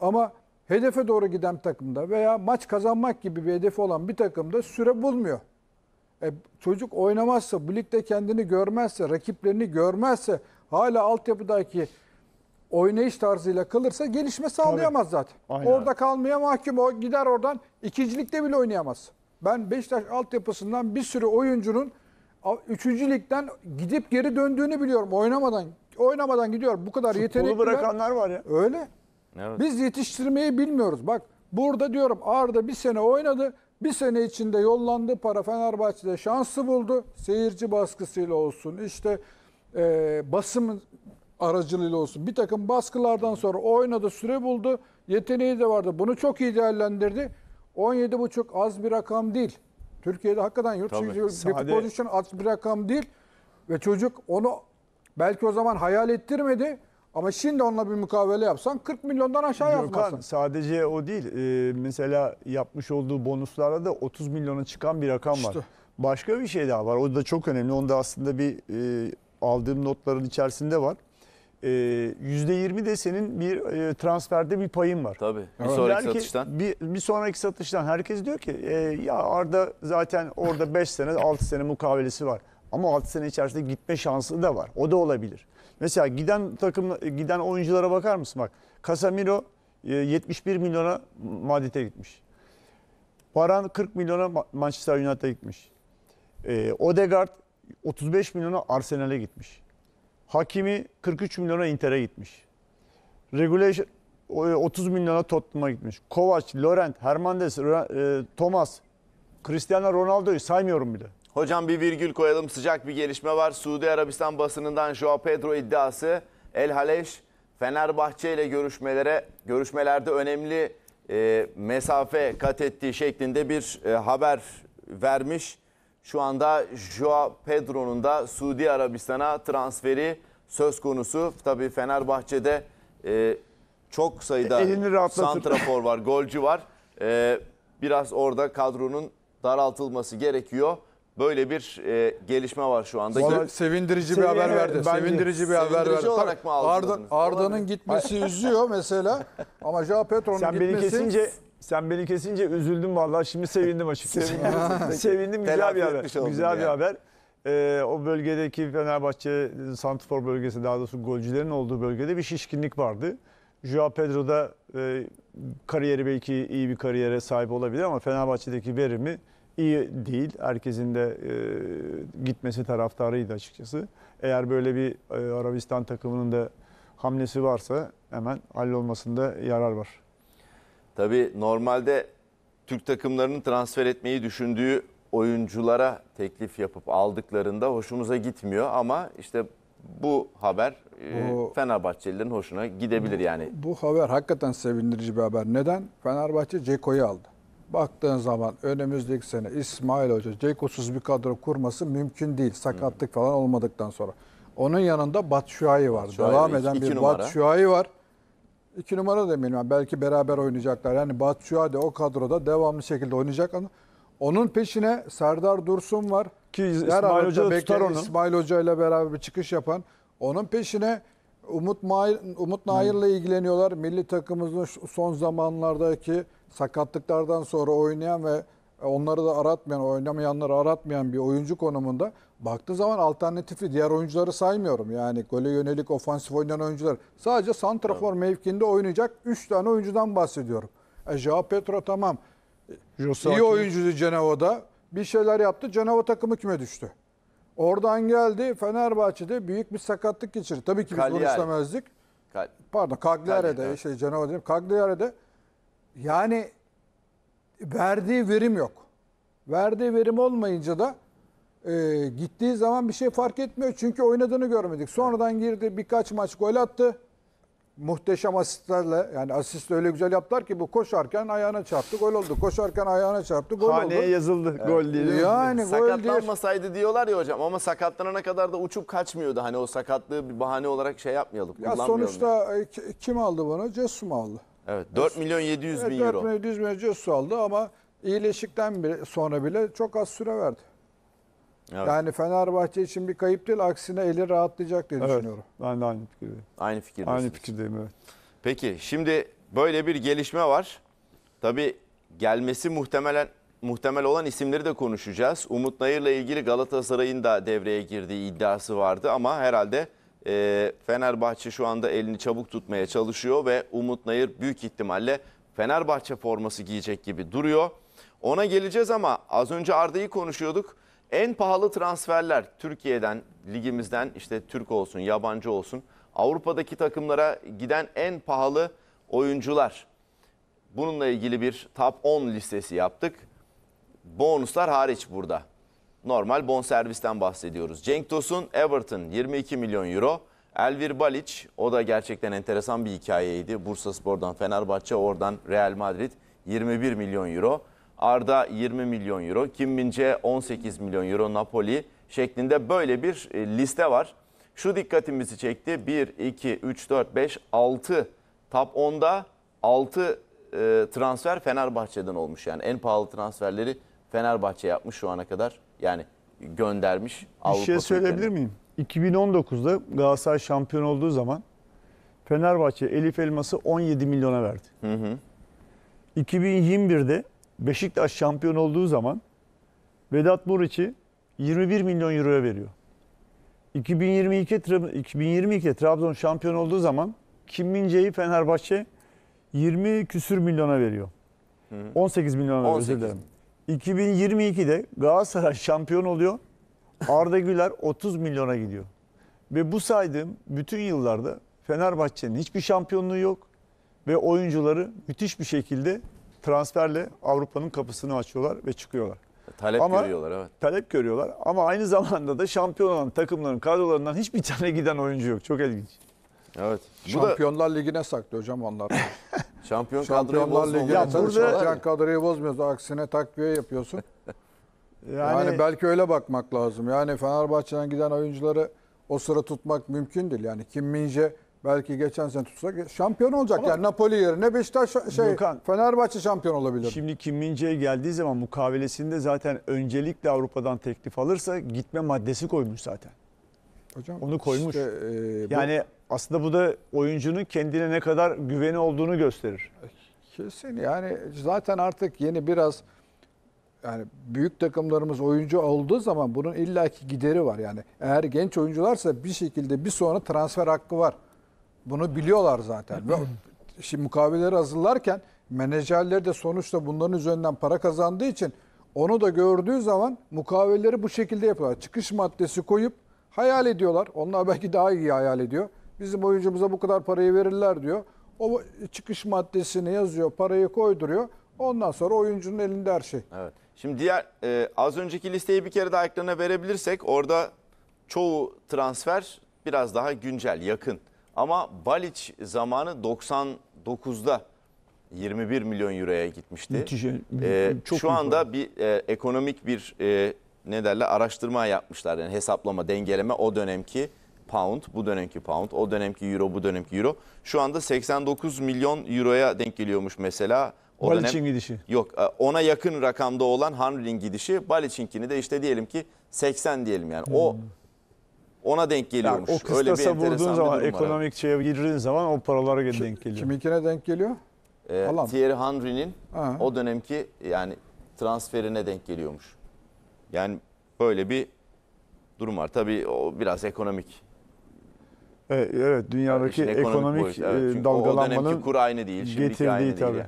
ama hedefe doğru giden takımda veya maç kazanmak gibi bir hedefi olan bir takımda süre bulmuyor. E, çocuk oynamazsa, bu ligde kendini görmezse, rakiplerini görmezse, hala altyapıdaki oynayış tarzıyla kalırsa gelişme sağlayamaz zaten. Aynen. Orada kalmaya mahkum. O gider oradan ikincilikte bile oynayamaz. Ben Beşiktaş altyapısından bir sürü oyuncunun üçüncü ligden gidip geri döndüğünü biliyorum. Oynamadan oynamadan gidiyor. Bu kadar yetenekli. Futbolu bırakanlar var ya. Öyle. Evet. Biz yetiştirmeyi bilmiyoruz. Bak burada diyorum Arda bir sene oynadı. Bir sene içinde yollandığı para Fenerbahçe'de şansı buldu. Seyirci baskısıyla olsun, işte e, basım aracılığıyla olsun. Bir takım baskılardan sonra oynadı, süre buldu. Yeteneği de vardı. Bunu çok iyi değerlendirdi. on yedi buçuk az bir rakam değil. Türkiye'de hakikaten yurt dışı sade için az bir rakam değil. Ve çocuk onu belki o zaman hayal ettirmedi Ama şimdi onunla bir mukavele yapsan kırk milyondan aşağı yapmazsın. Sadece o değil. Ee, mesela yapmış olduğu bonuslarda da otuz milyona çıkan bir rakam işte var. Başka bir şey daha var. O da çok önemli. Onu da aslında bir e, aldığım notların içerisinde var. E, yüzde yirmi de senin bir e, transferde bir payın var. Tabii. Bir evet. sonraki Belki satıştan. Bir, bir sonraki satıştan. Herkes diyor ki e, ya Arda zaten orada beş sene altı sene mukavelesi var. Ama altı sene içerisinde gitme şansı da var. O da olabilir. Mesela giden takım giden oyunculara bakar mısın? Bak, Casemiro yetmiş bir milyona Madrid'e gitmiş. Varane kırk milyona Manchester United'a gitmiş. E, Odegaard otuz beş milyona Arsenal'e gitmiş. Hakimi kırk üç milyona Inter'e gitmiş. Regulej otuz milyona Tottenham'a gitmiş. Kovac, Laurent, Hernandez, Thomas, Cristiano Ronaldo'yu saymıyorum bile. Hocam bir virgül koyalım, sıcak bir gelişme var. Suudi Arabistan basınından Joao Pedro iddiası. El Haleş Fenerbahçe ile görüşmelere görüşmelerde önemli e, mesafe kat ettiği şeklinde bir e, haber vermiş. Şu anda Joao Pedro'nun da Suudi Arabistan'a transferi söz konusu. Tabii Fenerbahçe'de e, çok sayıda santrafor var, golcü var. E, biraz orada kadronun daraltılması gerekiyor. Böyle bir e, gelişme var şu anda. Vallahi sevindirici bir haber verdi. Bence. Sevindirici bir sevindirici haber verdi. Olarak mı Arda, Arda'nın gitmesi üzüyor mesela. Ama Joao Pedro'nun gitmesi... Beni kesince, sen beni kesince üzüldüm vallahi. Şimdi sevindim açıkçası. sevindim, sevindim güzel bir haber. Güzel bir yani. haber. Ee, o bölgedeki Fenerbahçe, santrafor bölgesi, daha doğrusu golcülerin olduğu bölgede bir şişkinlik vardı. Joao Pedro'da e, kariyeri belki iyi bir kariyere sahip olabilir ama Fenerbahçe'deki verimi İyi değil. Herkesin de e, gitmesi taraftarıydı açıkçası. Eğer böyle bir e, Arabistan takımının da hamlesi varsa hemen hallolmasında yarar var. Tabii normalde Türk takımlarının transfer etmeyi düşündüğü oyunculara teklif yapıp aldıklarında hoşumuza gitmiyor ama işte bu haber bu, Fenerbahçelilerin hoşuna gidebilir bu, yani. Bu haber hakikaten sevindirici bir haber. Neden? Fenerbahçe Ceko'yu aldı. Baktığın zaman önümüzdeki sene İsmail Hoca Ceko'suz bir kadro kurması mümkün değil. Sakatlık hmm. falan olmadıktan sonra. Onun yanında Batshuayi var. Batshuayi Devam iki, eden iki bir Batshuayi var. İki numara demeyelim. Yani belki beraber oynayacaklar. Yani Batshuayi de o kadroda devamlı şekilde oynayacak. Onun peşine Serdar Dursun var. Ki İsmail Hoca da tutar onu. İsmail Hoca ile beraber bir çıkış yapan. Onun peşine Umut, Umut Nayır'la hmm. ilgileniyorlar. Milli takımımızın son zamanlardaki sakatlıklardan sonra oynayan ve onları da aratmayan, oynamayanları aratmayan bir oyuncu konumunda. Baktığı zaman alternatifi diğer oyuncuları saymıyorum. Yani gole yönelik ofansif oynayan oyuncular. Sadece santrafor evet. mevkinde oynayacak üç tane oyuncudan bahsediyorum. E, Joao Pedro tamam. Joshua İyi oyuncudu Cenova'da. Bir şeyler yaptı. Cenova takımı küme düştü. Oradan geldi. Fenerbahçe'de büyük bir sakatlık geçirdi. Tabii ki biz bunu istemezdik. Kal Pardon Cagliare'de, Kal şey, Cenova diyeyim. Cagliare'de. Yani verdiği verim yok. Verdiği verim olmayınca da e, gittiği zaman bir şey fark etmiyor. Çünkü oynadığını görmedik. Sonradan girdi, birkaç maç gol attı. Muhteşem asistlerle, yani asist öyle güzel yaptılar ki bu koşarken ayağına çarptı, gol oldu. Koşarken ayağına çarptı, gol Haneye oldu. Haneye yazıldı, evet. gol değil. Yani, Sakatlanmasaydı diye. diyorlar ya hocam ama sakatlanana kadar da uçup kaçmıyordu. Hani o sakatlığı bir bahane olarak şey yapmayalım, ya sonuçta e, kim aldı bunu? Cesum aldı. Evet, dört milyon yedi yüz bin euro. dört milyon yedi yüz bin Cesus aldı ama iyileştikten bile, sonra bile çok az süre verdi. Evet. Yani Fenerbahçe için bir kayıp değil, aksine eli rahatlayacak diye evet, düşünüyorum. Ben de aynı fikirdeyim. Aynı fikirdeyim. Aynı fikirdeyim evet. Peki şimdi böyle bir gelişme var. Tabii gelmesi muhtemelen muhtemel olan isimleri de konuşacağız. Umut Nayır'la ilgili Galatasaray'ın da devreye girdiği iddiası vardı ama herhalde Fenerbahçe şu anda elini çabuk tutmaya çalışıyor ve Umut Nayır büyük ihtimalle Fenerbahçe forması giyecek gibi duruyor. Ona geleceğiz ama az önce Arda'yı konuşuyorduk. En pahalı transferler Türkiye'den, ligimizden, işte Türk olsun, yabancı olsun, Avrupa'daki takımlara giden en pahalı oyuncular. Bununla ilgili bir top on listesi yaptık. Bonuslar hariç burada. Normal bonservisten bahsediyoruz. Cenk Tosun, Everton yirmi iki milyon euro. Elvir Balic, o da gerçekten enteresan bir hikayeydi. Bursaspor'dan Fenerbahçe, oradan Real Madrid yirmi bir milyon euro. Arda yirmi milyon euro. Kim Min-jae on sekiz milyon euro Napoli şeklinde böyle bir liste var. Şu dikkatimizi çekti. bir, iki, üç, dört, beş, altı. Top onda altı e, transfer Fenerbahçe'den olmuş. Yani en pahalı transferleri Fenerbahçe yapmış şu ana kadar. Yani göndermiş. Bir Avrupa şey söyleyebilir ülkelerine. Miyim? iki bin on dokuzda Galatasaray şampiyon olduğu zaman Fenerbahçe Elif Elmas'ı on yedi milyona verdi. Hı hı. iki bin yirmi birde Beşiktaş şampiyon olduğu zaman Vedat Muriç'i yirmi bir milyon euroya veriyor. iki bin yirmi iki iki bin yirmi iki Trabzon şampiyon olduğu zaman Kim Min-jae'yi Fenerbahçe yirmi küsür milyona veriyor. Hı hı. on sekiz milyona veriyor. Özür dilerim. iki bin yirmi ikide Galatasaray şampiyon oluyor. Arda Güler otuz milyona gidiyor. Ve bu saydığım bütün yıllarda Fenerbahçe'nin hiçbir şampiyonluğu yok. Ve oyuncuları müthiş bir şekilde transferle Avrupa'nın kapısını açıyorlar ve çıkıyorlar. Talep ama, görüyorlar evet. Talep görüyorlar ama aynı zamanda da şampiyon olan takımların kadrolarından hiçbir tane giden oyuncu yok. Çok ilginç. Evet. Şampiyonlar da... Ligi'ne saklı hocam onlar. Şampiyon Şampiyonlar Ligi'ne burada... kadroyu bozmuyoruz. Aksine takviye yapıyorsun. yani... yani belki öyle bakmak lazım. Yani Fenerbahçe'den giden oyuncuları o sıra tutmak mümkün değil. Yani Kim Min-jae belki geçen sene tutsak şampiyon olacak. Ama yani Napoli yerine Beşiktaş şey Gökhan, Fenerbahçe şampiyon olabilir. Şimdi Kim Min-jae geldiği zaman mukavelesinde zaten öncelikle Avrupa'dan teklif alırsa gitme maddesi koymuş zaten. Hocam onu koymuş. Işte, e, bu... Yani aslında bu da oyuncunun kendine ne kadar güveni olduğunu gösterir. Kesin yani zaten artık yeni biraz yani büyük takımlarımız oyuncu olduğu zaman bunun illaki gideri var yani. Eğer genç oyuncularsa bir şekilde bir sonra transfer hakkı var. Bunu biliyorlar zaten. Şimdi mukaveleleri hazırlarken menajerleri de sonuçta bunların üzerinden para kazandığı için onu da gördüğü zaman mukaveleleri bu şekilde yapıyorlar. Çıkış maddesi koyup hayal ediyorlar. Onlar belki daha iyi hayal ediyor. Bizim oyuncumuza bu kadar parayı verirler diyor. O çıkış maddesini yazıyor, parayı koyduruyor. Ondan sonra oyuncunun elinde her şey. Evet. Şimdi diğer e, az önceki listeyi bir kere daha ekrana verebilirsek orada çoğu transfer biraz daha güncel, yakın. Ama Balic zamanı doksan dokuzda yirmi bir milyon euroya gitmişti. Müthiş, ee, çok şu anda bir e, ekonomik bir e, ne derler araştırma yapmışlar. Yani hesaplama, dengeleme o dönemki pound, bu dönemki pound, o dönemki euro, bu dönemki euro. Şu anda seksen dokuz milyon euroya denk geliyormuş mesela. Balic'in gidişi. Yok, ona yakın rakamda olan Hanri'nin gidişi. Balic'inkini de işte diyelim ki seksen diyelim yani. Hmm. O ona denk geliyormuş. Yani o kıstasa vurduğun zaman, ekonomik şeye girdiğin zaman o paralara Kim, denk geliyor. Kiminkine denk geliyor? E, Thierry Henry'nin ha. o dönemki yani transferine denk geliyormuş. Yani böyle bir durum var. Tabii o biraz ekonomik. Evet, evet dünyadaki yani ekonomik, ekonomik evet. dalgalanmanın o dönemki kur aynı değil, şimdiki aynı tabii. değil. Yani.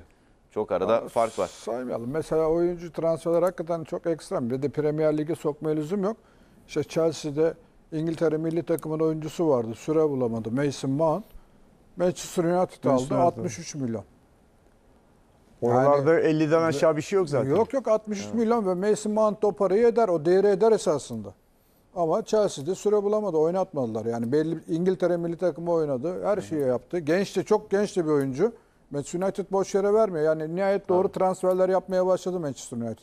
Çok arada ama fark var. Saymayalım. Mesela oyuncu transferleri hakikaten çok ekstrem. Bir de Premier Lig'e sokmaya lüzum yok. İşte Chelsea'de İngiltere milli takımın oyuncusu vardı. Süre bulamadı. Mason Mount. Manchester United aldı. altmış üç milyon. Oralarda yani, elliden aşağı bir şey yok zaten. Yok yok altmış üç evet. milyon ve Mason Mount o parayı eder. O değeri eder esasında. Ama Chelsea'de süre bulamadı. Oynatmadılar. Yani belli İngiltere milli takımı oynadı. Her şeyi evet. yaptı. Genç de çok genç de bir oyuncu. Manchester United boş yere vermiyor. Yani nihayet doğru evet. transferler yapmaya başladı Manchester United.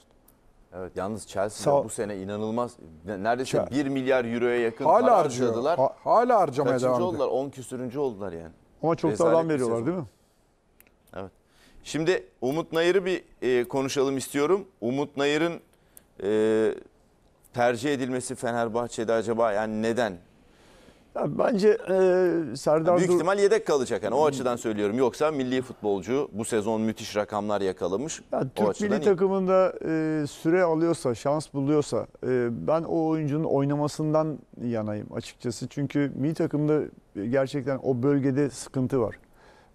Evet, yalnız Chelsea'de bu sene inanılmaz neredeyse Ç bir milyar euroya yakın hala para harcadılar. Ha, hala harcamaya devam ediyor. oldular? on küsürüncü oldular yani. Ama çok da adam veriyorlar sezon. Değil mi? Evet. Şimdi Umut Nayır'ı bir e, konuşalım istiyorum. Umut Nayır'ın e, tercih edilmesi Fenerbahçe'de acaba yani neden? Ya bence e, Serdar yani büyük Dur ihtimal yedek kalacak yani o hmm. açıdan söylüyorum. Yoksa milli futbolcu bu sezon müthiş rakamlar yakalamış. Yani Türk milli takımında e, süre alıyorsa, şans buluyorsa e, ben o oyuncunun oynamasından yanayım açıkçası. Çünkü milli takımda gerçekten o bölgede sıkıntı var.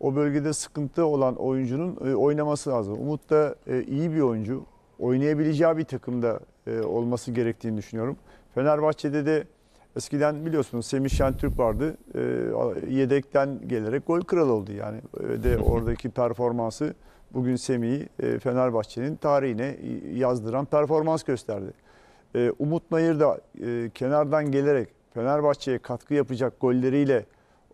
O bölgede sıkıntı olan oyuncunun e, oynaması lazım. Umut da e, iyi bir oyuncu. Oynayabileceği bir takımda e, olması gerektiğini düşünüyorum. Fenerbahçe'de de eskiden biliyorsunuz Semih Şentürk vardı. E, yedekten gelerek gol kralı oldu yani. E, de oradaki performansı bugün Semih'i e, Fenerbahçe'nin tarihine yazdıran performans gösterdi. E, Umut Nayır da e, kenardan gelerek Fenerbahçe'ye katkı yapacak golleriyle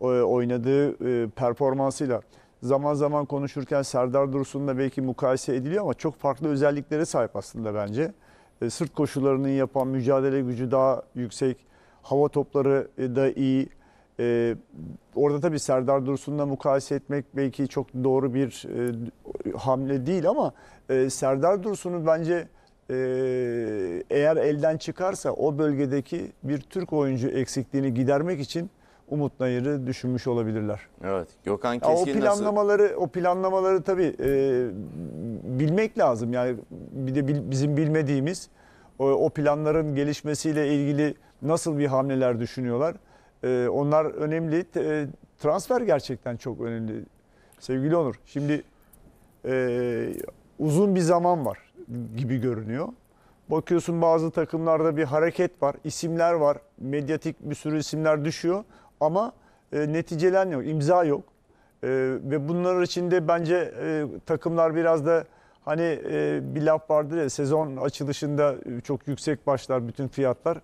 e, oynadığı e, performansıyla zaman zaman konuşurken Serdar Dursun'la belki mukayese ediliyor ama çok farklı özelliklere sahip aslında bence. E, sırt koşularını yapan, mücadele gücü daha yüksek. Hava topları da iyi. Ee, orada tabii Serdar Dursun'la mukayese etmek belki çok doğru bir e, hamle değil ama e, Serdar Dursun'u bence e, eğer elden çıkarsa o bölgedeki bir Türk oyuncu eksikliğini gidermek için Umut Nayır'ı düşünmüş olabilirler. Evet. Gökhan Keskin ya, o planlamaları nasıl? O planlamaları tabii e, bilmek lazım. Yani bir de bil, bizim bilmediğimiz o, o planların gelişmesiyle ilgili nasıl bir hamleler düşünüyorlar. Onlar önemli. Transfer gerçekten çok önemli. Sevgili Onur, şimdi e, uzun bir zaman var gibi görünüyor. Bakıyorsun bazı takımlarda bir hareket var, isimler var, medyatik bir sürü isimler düşüyor. Ama e, neticelen yok, imza yok. E, ve bunların içinde bence e, takımlar biraz da hani e, bir laf vardır ya, sezon açılışında çok yüksek başlar bütün fiyatlar.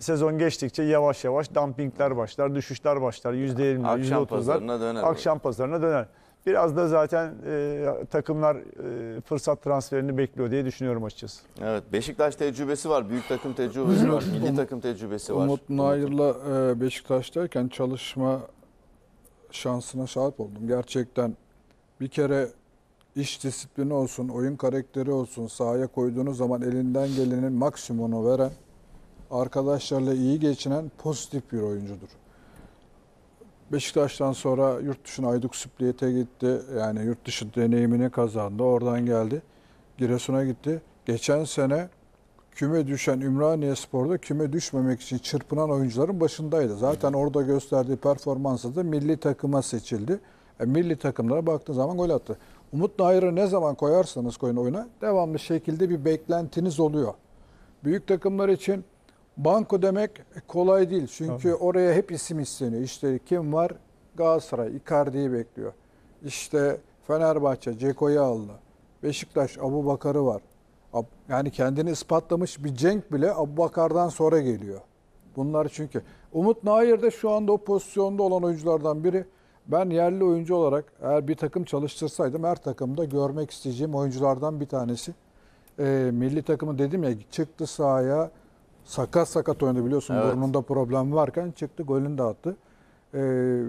Sezon geçtikçe yavaş yavaş dumpingler başlar, düşüşler başlar. yüzde yirmi, yüzde otuzlar akşam pazarına döner. Biraz da zaten e, takımlar e, fırsat transferini bekliyor diye düşünüyorum açıkçası. Evet, Beşiktaş tecrübesi var, büyük takım tecrübesi var, milli takım tecrübesi var. Umut Nayır'la e, Beşiktaş'tayken çalışma şansına şahit oldum. Gerçekten bir kere iş disiplini olsun, oyun karakteri olsun, sahaya koyduğunuz zaman elinden gelenin maksimumunu veren, arkadaşlarla iyi geçinen pozitif bir oyuncudur. Beşiktaş'tan sonra yurt dışına Hajduk Split'e gitti. Yani yurt dışı deneyimini kazandı. Oradan geldi. Giresun'a gitti. Geçen sene küme düşen Ümraniyespor'da küme düşmemek için çırpınan oyuncuların başındaydı. Zaten orada gösterdiği performansı da milli takıma seçildi. Yani milli takımlara baktığı zaman gol attı. Umut Nayır'ı ne zaman koyarsanız koyun oyuna devamlı şekilde bir beklentiniz oluyor. Büyük takımlar için banko demek kolay değil. Çünkü tamam, oraya hep isim isteniyor. İşte kim var? Galatasaray Icardi'yi bekliyor. İşte Fenerbahçe Ceko'yu aldı. Beşiktaş Abubakar'ı var. Yani kendini ispatlamış bir Cenk bile Abubakar'dan sonra geliyor. Bunlar çünkü. Umut Nayır da şu anda o pozisyonda olan oyunculardan biri. Ben yerli oyuncu olarak eğer bir takım çalıştırsaydım her takımda görmek isteyeceğim oyunculardan bir tanesi. Ee, milli takımı dedim ya, çıktı sahaya. Sakat sakat oynadı biliyorsun. Evet. Burnunda problem varken çıktı, golünü de attı. Ee,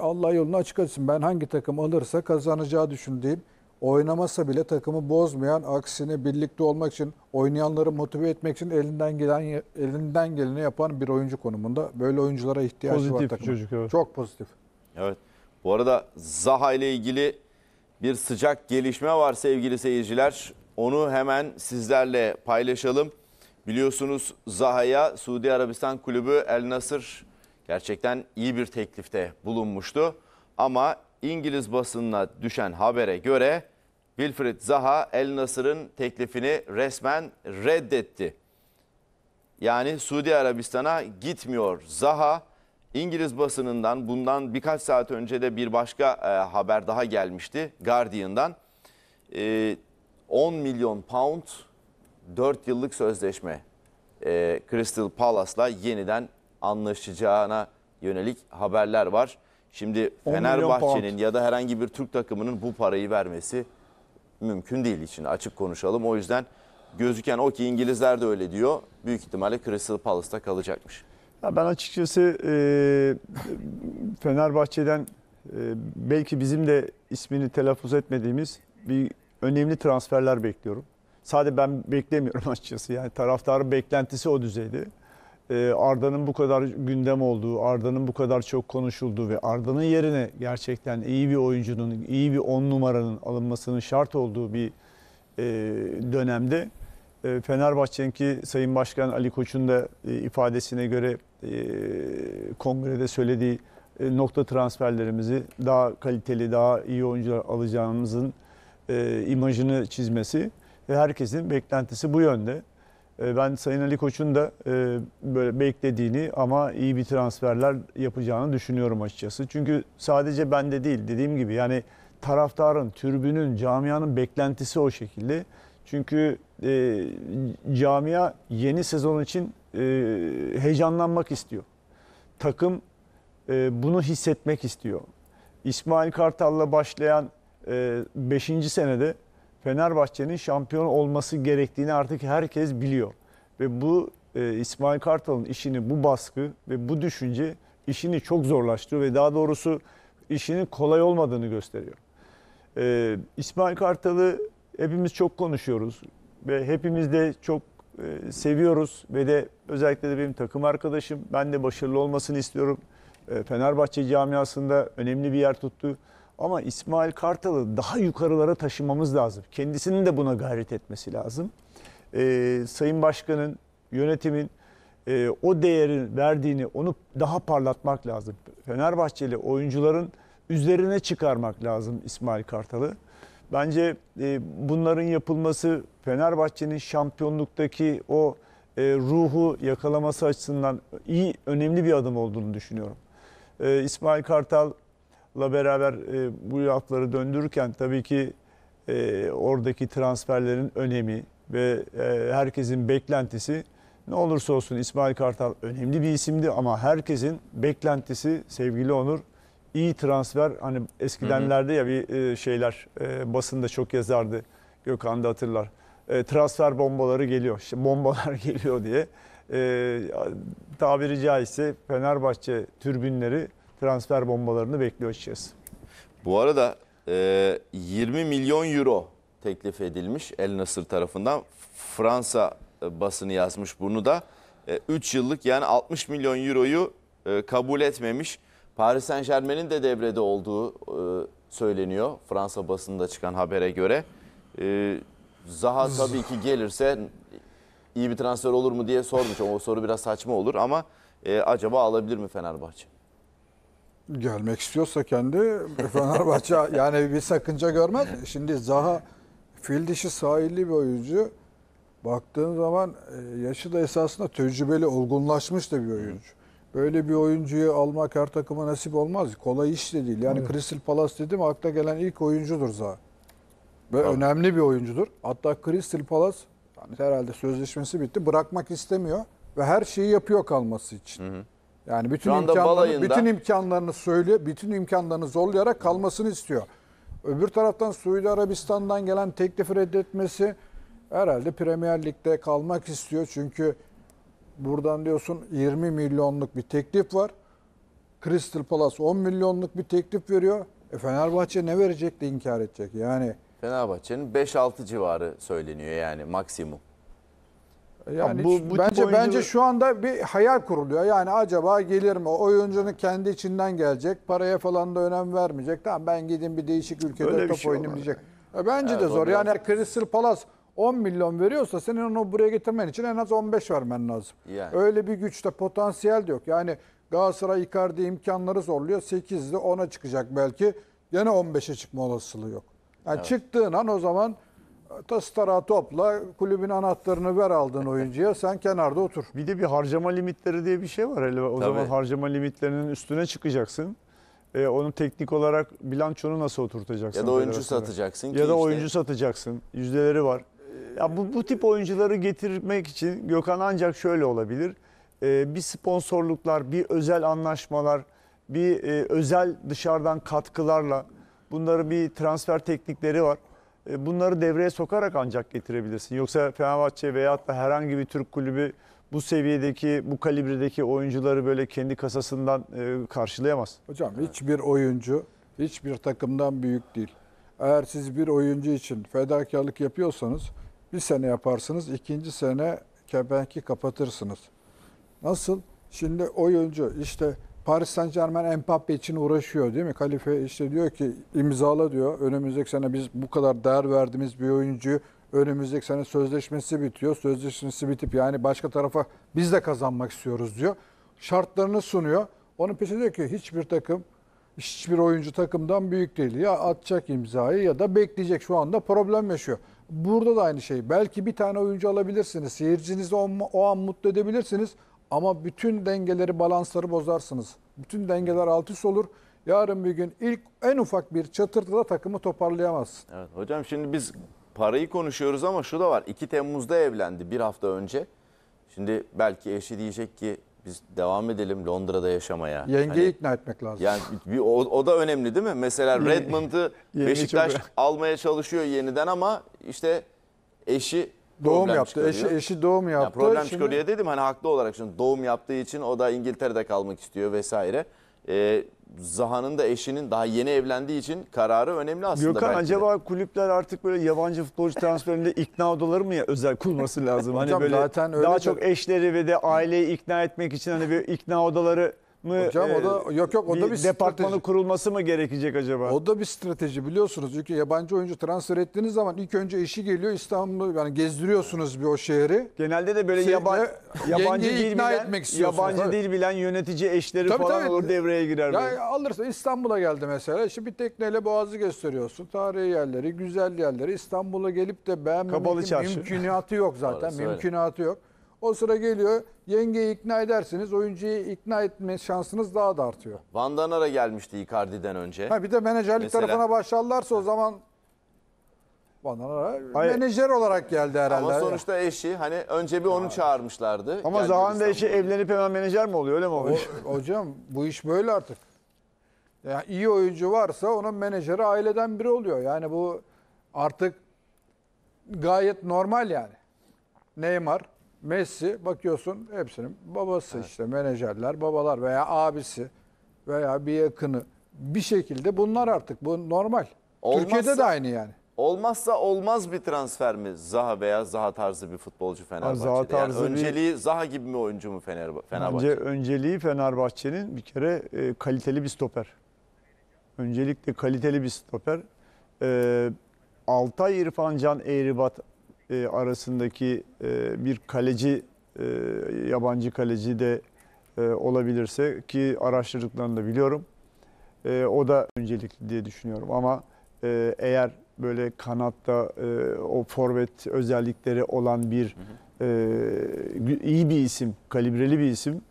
Allah yolunu açık etsin. Ben hangi takım alırsa kazanacağı düşündüğüm, oynamasa bile takımı bozmayan, aksine birlikte olmak için, oynayanları motive etmek için elinden gelen elinden geleni yapan bir oyuncu konumunda. Böyle oyunculara ihtiyacı pozitif var takımın. Çocuk, evet. Çok pozitif. Evet. Bu arada Zaha ile ilgili bir sıcak gelişme var sevgili seyirciler. Onu hemen sizlerle paylaşalım. Biliyorsunuz Zaha'ya Suudi Arabistan kulübü El Nasır gerçekten iyi bir teklifte bulunmuştu. Ama İngiliz basınına düşen habere göre Wilfried Zaha El Nasır'ın teklifini resmen reddetti. Yani Suudi Arabistan'a gitmiyor Zaha. İngiliz basınından bundan birkaç saat önce de bir başka e, haber daha gelmişti Guardian'dan. E, on milyon pound... dört yıllık sözleşme e, Crystal Palace'la yeniden anlaşacağına yönelik haberler var. Şimdi Fenerbahçe'nin ya da herhangi bir Türk takımının bu parayı vermesi mümkün değil, için açık konuşalım. O yüzden gözüken o ki İngilizler de öyle diyor. Büyük ihtimalle Crystal Palace'ta kalacakmış. Ya ben açıkçası e, Fenerbahçe'den e, belki bizim de ismini telaffuz etmediğimiz bir önemli transferler bekliyorum. Sadece ben beklemiyorum açıkçası. Yani taraftarın beklentisi o düzeyde. Ee, Arda'nın bu kadar gündem olduğu, Arda'nın bu kadar çok konuşulduğu ve Arda'nın yerine gerçekten iyi bir oyuncunun, iyi bir on numaranın alınmasının şart olduğu bir e, dönemde e, Fenerbahçe'ninki Sayın Başkan Ali Koç'un da e, ifadesine göre e, kongrede söylediği e, nokta transferlerimizi daha kaliteli, daha iyi oyuncular alacağımızın e, imajını çizmesi. Herkesin beklentisi bu yönde. Ben Sayın Ali Koç'un da böyle beklediğini ama iyi bir transferler yapacağını düşünüyorum açıkçası. Çünkü sadece bende değil, dediğim gibi yani taraftarın, tribünün, camianın beklentisi o şekilde. Çünkü camia yeni sezon için heyecanlanmak istiyor. Takım bunu hissetmek istiyor. İsmail Kartal'la başlayan beşinci senede Fenerbahçe'nin şampiyon olması gerektiğini artık herkes biliyor. Ve bu e, İsmail Kartal'ın işini bu baskı ve bu düşünce işini çok zorlaştırıyor ve daha doğrusu işinin kolay olmadığını gösteriyor. E, İsmail Kartal'ı hepimiz çok konuşuyoruz ve hepimiz de çok e, seviyoruz ve de özellikle de benim takım arkadaşım, ben de başarılı olmasını istiyorum. E, Fenerbahçe camiasında önemli bir yer tuttu. Ama İsmail Kartal'ı daha yukarılara taşımamız lazım. Kendisinin de buna gayret etmesi lazım. Ee, Sayın Başkan'ın, yönetimin e, o değeri verdiğini, onu daha parlatmak lazım. Fenerbahçeli oyuncuların üzerine çıkarmak lazım İsmail Kartal'ı. Bence e, bunların yapılması Fenerbahçe'nin şampiyonluktaki o e, ruhu yakalaması açısından iyi, önemli bir adım olduğunu düşünüyorum. E, İsmail Kartal... la beraber e, bu lafları döndürürken tabii ki e, oradaki transferlerin önemi ve e, herkesin beklentisi, ne olursa olsun İsmail Kartal önemli bir isimdi ama herkesin beklentisi, sevgili Onur, iyi transfer. Hani eskidenlerde ya bir e, şeyler e, basında çok yazardı, Gökhan da hatırlar, e, transfer bombaları geliyor, işte bombalar geliyor diye e, tabiri caizse Fenerbahçe tribünleri transfer bombalarını bekliyor açacağız. Bu arada yirmi milyon euro teklif edilmiş El Nasır tarafından. Fransa basını yazmış bunu da. üç yıllık yani altmış milyon euroyu kabul etmemiş. Paris Saint Germain'in de devrede olduğu söyleniyor. Fransa basında çıkan habere göre. Zaha tabii ki gelirse iyi bir transfer olur mu diye sormuş. O soru biraz saçma olur ama acaba alabilir mi Fenerbahçe? Gelmek istiyorsa kendi Fenerbahçe yani bir sakınca görmez. Şimdi Zaha fil dişi sahilli bir oyuncu. Baktığın zaman yaşı da esasında tecrübeli, olgunlaşmış da bir oyuncu. Böyle bir oyuncuyu almak her takıma nasip olmaz. Kolay iş de değil. Yani evet. Crystal Palace dedim, akla gelen ilk oyuncudur Zaha. Ve evet, önemli bir oyuncudur. Hatta Crystal Palace yani herhalde sözleşmesi bitti. Bırakmak istemiyor ve her şeyi yapıyor kalması için. Hı hı. Yani bütün imkanlarını, bütün imkanlarını söylüyor, bütün imkanlarını zorlayarak kalmasını istiyor. Öbür taraftan Suudi Arabistan'dan gelen teklifi reddetmesi, herhalde Premier Lig'de kalmak istiyor. Çünkü buradan diyorsun yirmi milyonluk bir teklif var. Crystal Palace on milyonluk bir teklif veriyor. E Fenerbahçe ne verecek de inkar edecek yani. Fenerbahçe'nin beş altı civarı söyleniyor yani maksimum. Yani bu, bu bence oyuncu... bence şu anda bir hayal kuruluyor. Yani acaba gelir mi? Oyuncunun kendi içinden gelecek. Paraya falan da önem vermeyecek. Tamam ben gideyim bir değişik ülkede öyle top şey oynayayım diyecek. Yani. Bence evet, de zor. Yani Crystal Palace on milyon veriyorsa senin onu buraya getirmen için en az on beş vermen lazım. Yani. Öyle bir güçte, potansiyel de yok. Yani Galatasaray Icardi imkanları zorluyor. sekizde ona çıkacak belki. Yine on beşe çıkma olasılığı yok. Yani evet. Çıktığın an o zaman Tastara topla, kulübün anahtarını ver aldığın oyuncuya, sen kenarda otur. Bir de bir harcama limitleri diye bir şey var. Hele o Tabii. zaman harcama limitlerinin üstüne çıkacaksın. Ee, onu teknik olarak bilançonu nasıl oturtacaksın? Ya da oyuncu satacaksın. Ya ki da işte... oyuncu satacaksın. Yüzdeleri var. Ya bu, bu tip oyuncuları getirmek için Gökhan ancak şöyle olabilir. Ee, bir sponsorluklar, bir özel anlaşmalar, bir e, özel dışarıdan katkılarla, bunların bir transfer teknikleri var. Bunları devreye sokarak ancak getirebilirsin. Yoksa Fenerbahçe veyahut da herhangi bir Türk kulübü bu seviyedeki, bu kalibredeki oyuncuları böyle kendi kasasından karşılayamaz. Hocam evet. Hiçbir oyuncu, hiçbir takımdan büyük değil. Eğer siz bir oyuncu için fedakarlık yapıyorsanız bir sene yaparsınız, ikinci sene kepenki kapatırsınız. Nasıl? Şimdi oyuncu işte... Paris Saint-Germain Mbappé için uğraşıyor değil mi? Kalife işte diyor ki imzala diyor. Önümüzdeki sene biz bu kadar değer verdiğimiz bir oyuncuyu önümüzdeki sene sözleşmesi bitiyor. Sözleşmesi bitip yani başka tarafa biz de kazanmak istiyoruz diyor. Şartlarını sunuyor. Onun peşinde diyor ki hiçbir takım, hiçbir oyuncu takımdan büyük değil. Ya atacak imzayı ya da bekleyecek, şu anda problem yaşıyor. Burada da aynı şey. Belki bir tane oyuncu alabilirsiniz. Seyircinizi o, o an mutlu edebilirsiniz. Ama bütün dengeleri, balansları bozarsınız. Bütün dengeler alt üst olur. Yarın bir gün ilk en ufak bir çatırtıda takımı toparlayamaz. Evet hocam, şimdi biz parayı konuşuyoruz ama şu da var. iki Temmuz'da evlendi, bir hafta önce. Şimdi belki eşi diyecek ki biz devam edelim Londra'da yaşamaya. Yengeyi hani, ikna etmek lazım. Yani bir, o, o da önemli değil mi? Mesela Redmond'u Beşiktaş almaya çalışıyor yeniden ama işte eşi... doğum yaptı. Eşi, eşi doğum yaptı. Ya problem şimdi... çıkarıyor dedim. Hani haklı olarak şimdi doğum yaptığı için o da İngiltere'de kalmak istiyor vesaire. Ee, Zaha'nın da eşinin daha yeni evlendiği için kararı önemli aslında. Gökhan, acaba de. kulüpler artık böyle yabancı futbolcu transferinde ikna odaları mı ya özel kurması lazım? Hani hocam, böyle zaten öyle daha de... çok eşleri ve de aileyi ikna etmek için hani bir ikna odaları mı? Hocam e, o da yok yok o da bir, bir departmanı kurulması mı gerekecek acaba? O da bir strateji biliyorsunuz. Çünkü yabancı oyuncu transfer ettiğiniz zaman ilk önce eşi geliyor, İstanbul'u yani gezdiriyorsunuz bir o şehri. Genelde de böyle yabancı yabancı dil bilen yabancı dil bilen yönetici eşleri tabii, falan tabii. olur devreye girer. Ya böyle. Alırsa İstanbul'a geldi mesela. İşte bir tekneyle Boğaz'ı gösteriyorsun. Tarihi yerleri, güzel yerleri. İstanbul'a gelip de beğenmemek mümkünatı yok zaten. Mümkünatı yok. O sıra geliyor, yengeyi ikna edersiniz, oyuncuyu ikna etme şansınız daha da artıyor. Van Danara gelmişti Icardi'den önce. Ha, bir de menajerlik mesela... tarafına başlarlarsa o zaman Van Danara menajer olarak geldi herhalde. Ama sonuçta eşi, hani önce bir onu çağırmışlardı. Ama Zaha'nın da eşi evlenip hemen menajer mi oluyor, öyle mi oluyor? O, hocam bu iş böyle artık. Yani iyi oyuncu varsa onun menajeri aileden biri oluyor. Yani bu artık gayet normal yani. Neymar. Messi bakıyorsun hepsinin babası evet. işte menajerler, babalar veya abisi veya bir yakını bir şekilde bunlar artık bu normal. Olmazsa, Türkiye'de de aynı yani. Olmazsa olmaz bir transfer mi Zaha veya Zaha tarzı bir futbolcu Fenerbahçe'de? Yani önceliği bir... Zaha gibi mi oyuncu mu Fenerbahçe'de? Önceliği Fenerbahçe'nin bir kere e, kaliteli bir stoper. Öncelikle kaliteli bir stoper. E, Altay İrfan Can Eğribat arasındaki bir kaleci, yabancı kaleci de olabilirse ki araştırdıklarını da biliyorum. O da öncelikli diye düşünüyorum ama eğer böyle kanatta o forvet özellikleri olan bir iyi bir isim, kalibreli bir isim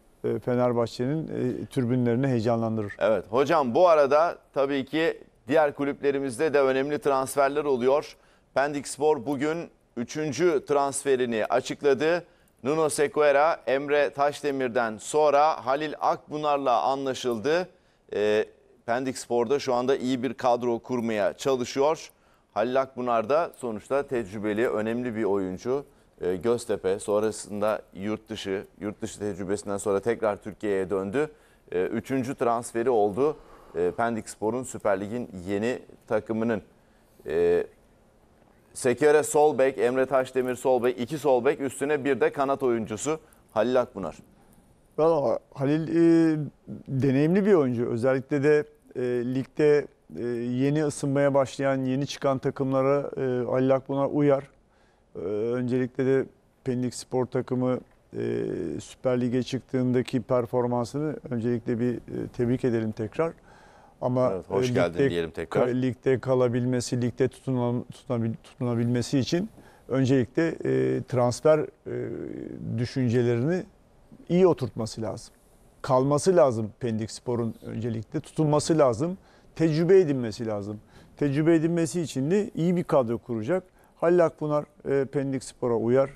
Fenerbahçe'nin tribünlerini heyecanlandırır. Evet hocam, bu arada tabii ki diğer kulüplerimizde de önemli transferler oluyor. Pendikspor bugün üçüncü transferini açıkladı. Nuno Sequeira, Emre Taşdemir'den sonra Halil Akbunar'la anlaşıldı. E, Pendikspor'da şu anda iyi bir kadro kurmaya çalışıyor. Halil Akbunar da sonuçta tecrübeli, önemli bir oyuncu. E, Göztepe sonrasında yurt dışı, yurt dışı tecrübesinden sonra tekrar Türkiye'ye döndü. E, üçüncü transferi oldu. E, Pendikspor'un Süper Lig'in yeni takımının... E, Sekere sol bek, Emre Taşdemir sol bek, iki sol bek, üstüne bir de kanat oyuncusu Halil Akbunar. Valla Halil e, deneyimli bir oyuncu. Özellikle de e, ligde e, yeni ısınmaya başlayan, yeni çıkan takımlara e, Halil Akbunar uyar. E, öncelikle de Pendikspor takımı e, Süper Lig'e çıktığındaki performansını öncelikle bir e, tebrik edelim tekrar. Ama evet, hoş ligde, geldin diyelim tekrar. Ligde kalabilmesi, ligde tutunam, tutunabil, tutunabilmesi için öncelikle e, transfer e, düşüncelerini iyi oturtması lazım. Kalması lazım Pendikspor'un öncelikle, tutunması lazım, tecrübe edinmesi lazım. Tecrübe edinmesi için de iyi bir kadro kuracak. Halil Akbunar e, Pendikspor'a uyar e,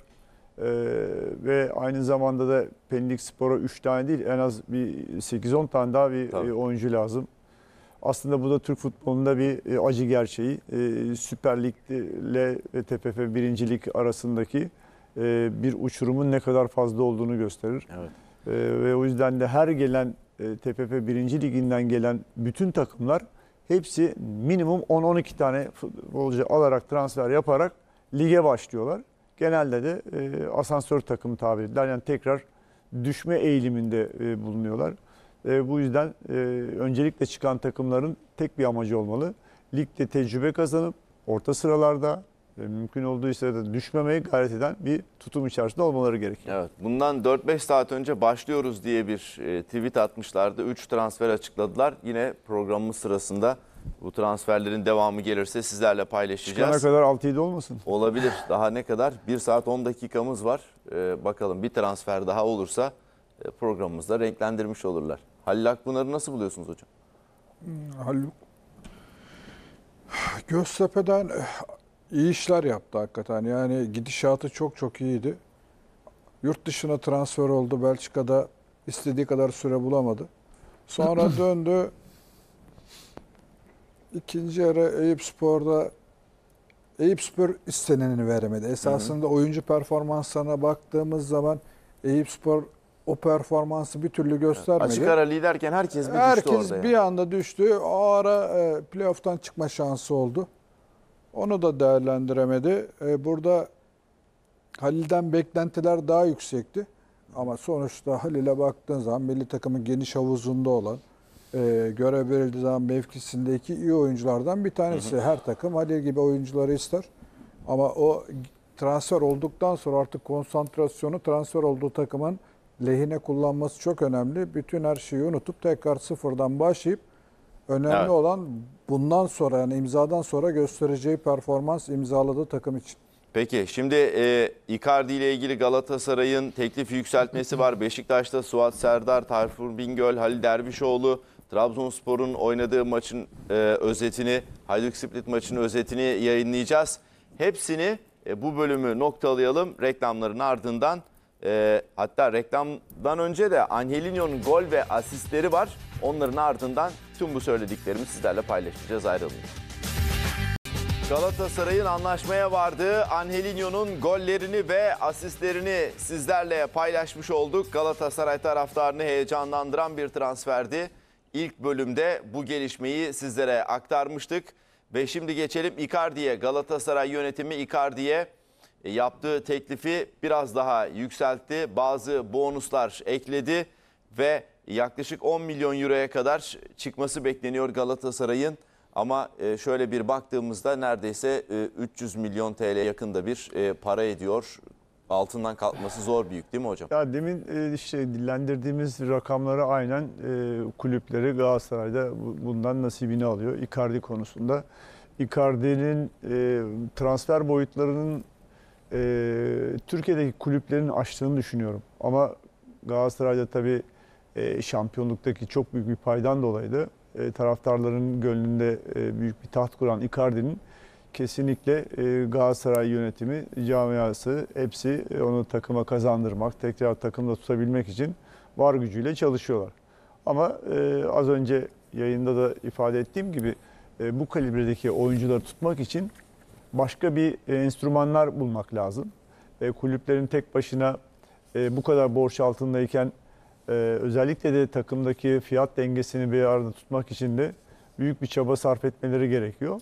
ve aynı zamanda da Pendikspor'a üç tane değil en az bir sekiz on tane daha bir Tabii. oyuncu lazım. Aslında bu da Türk futbolunda bir acı gerçeği. Süper Lig ile T F F birinci Lig arasındaki bir uçurumun ne kadar fazla olduğunu gösterir. Evet. Ve o yüzden de her gelen T F F birinci Liginden gelen bütün takımlar hepsi minimum on on iki tane futbolcu alarak transfer yaparak lige başlıyorlar. Genelde de asansör takımı tabir edilir. Yani tekrar düşme eğiliminde bulunuyorlar. E, bu yüzden e, öncelikle çıkan takımların tek bir amacı olmalı. Ligde tecrübe kazanıp orta sıralarda e, mümkün olduysa da düşmemeye gayret eden bir tutum içerisinde olmaları gerekiyor. Evet, bundan dört beş saat önce başlıyoruz diye bir e, tweet atmışlardı. üç transfer açıkladılar. Yine programımız sırasında bu transferlerin devamı gelirse sizlerle paylaşacağız. Çıkana kadar altı yedi olmasın? Olabilir. Daha ne kadar? bir saat on dakikamız var. E, bakalım bir transfer daha olursa e, programımızda renklendirmiş olurlar. Halil Akbunar'ı nasıl buluyorsunuz hocam? Halil Göztepe'den iyi işler yaptı hakikaten. Yani gidişatı çok çok iyiydi. Yurt dışına transfer oldu. Belçika'da istediği kadar süre bulamadı. Sonra döndü. İkinci yarı Eyüp Spor'da Eyüp Spor istenenini veremedi. Esasında hı hı. oyuncu performanslarına baktığımız zaman Eyüp Spor o performansı bir türlü göstermedi. Açık ara liderken herkes bir düştü herkes orada. Herkes bir yani. anda düştü. O ara e, playoff'tan çıkma şansı oldu. Onu da değerlendiremedi. E, burada Halil'den beklentiler daha yüksekti. Ama sonuçta Halil'e baktığın zaman milli takımın geniş havuzunda olan, e, görev verildiği zaman mevkisindeki iyi oyunculardan bir tanesi. Hı hı. Her takım Halil gibi oyuncuları ister. Ama o transfer olduktan sonra artık konsantrasyonu transfer olduğu takımın lehine kullanması çok önemli. Bütün her şeyi unutup tekrar sıfırdan başlayıp önemli evet. olan bundan sonra yani imzadan sonra göstereceği performans imzaladığı takım için. Peki şimdi e, Icardi ile ilgili Galatasaray'ın teklifi yükseltmesi var. Beşiktaş'ta Suat Serdar, Tayfur Bingöl, Halil Dervişoğlu, Trabzonspor'un oynadığı maçın e, özetini, Hajduk Split maçının özetini yayınlayacağız. Hepsini e, bu bölümü noktalayalım reklamların ardından. E, hatta reklamdan önce de Ángeliño'nun gol ve asistleri var. Onların ardından tüm bu söylediklerimi sizlerle paylaşacağız. Ayrılmayın. Galatasaray'ın anlaşmaya vardığı Ángeliño'nun gollerini ve asistlerini sizlerle paylaşmış olduk. Galatasaray taraftarını heyecanlandıran bir transferdi. İlk bölümde bu gelişmeyi sizlere aktarmıştık. Ve şimdi geçelim Icardi'ye. Galatasaray yönetimi Icardi'ye yaptığı teklifi biraz daha yükseltti. Bazı bonuslar ekledi ve yaklaşık on milyon euroya kadar çıkması bekleniyor Galatasaray'ın. Ama şöyle bir baktığımızda neredeyse üç yüz milyon T L yakında bir para ediyor. Altından kalkması zor büyük değil mi hocam? Ya demin işte dillendirdiğimiz rakamları aynen kulüpleri Galatasaray'da bundan nasibini alıyor. Icardi konusunda. Icardi'nin transfer boyutlarının Türkiye'deki kulüplerin aştığını düşünüyorum. Ama Galatasaray'da tabii şampiyonluktaki çok büyük bir paydan dolayı da taraftarların gönlünde büyük bir taht kuran Icardi'nin kesinlikle Galatasaray yönetimi, camiası hepsi onu takıma kazandırmak, tekrar takımda tutabilmek için var gücüyle çalışıyorlar. Ama az önce yayında da ifade ettiğim gibi bu kalibredeki oyuncuları tutmak için başka bir enstrümanlar bulmak lazım. Kulüplerin tek başına bu kadar borç altındayken Ee, özellikle de takımdaki fiyat dengesini bir arada tutmak için de büyük bir çaba sarf etmeleri gerekiyor.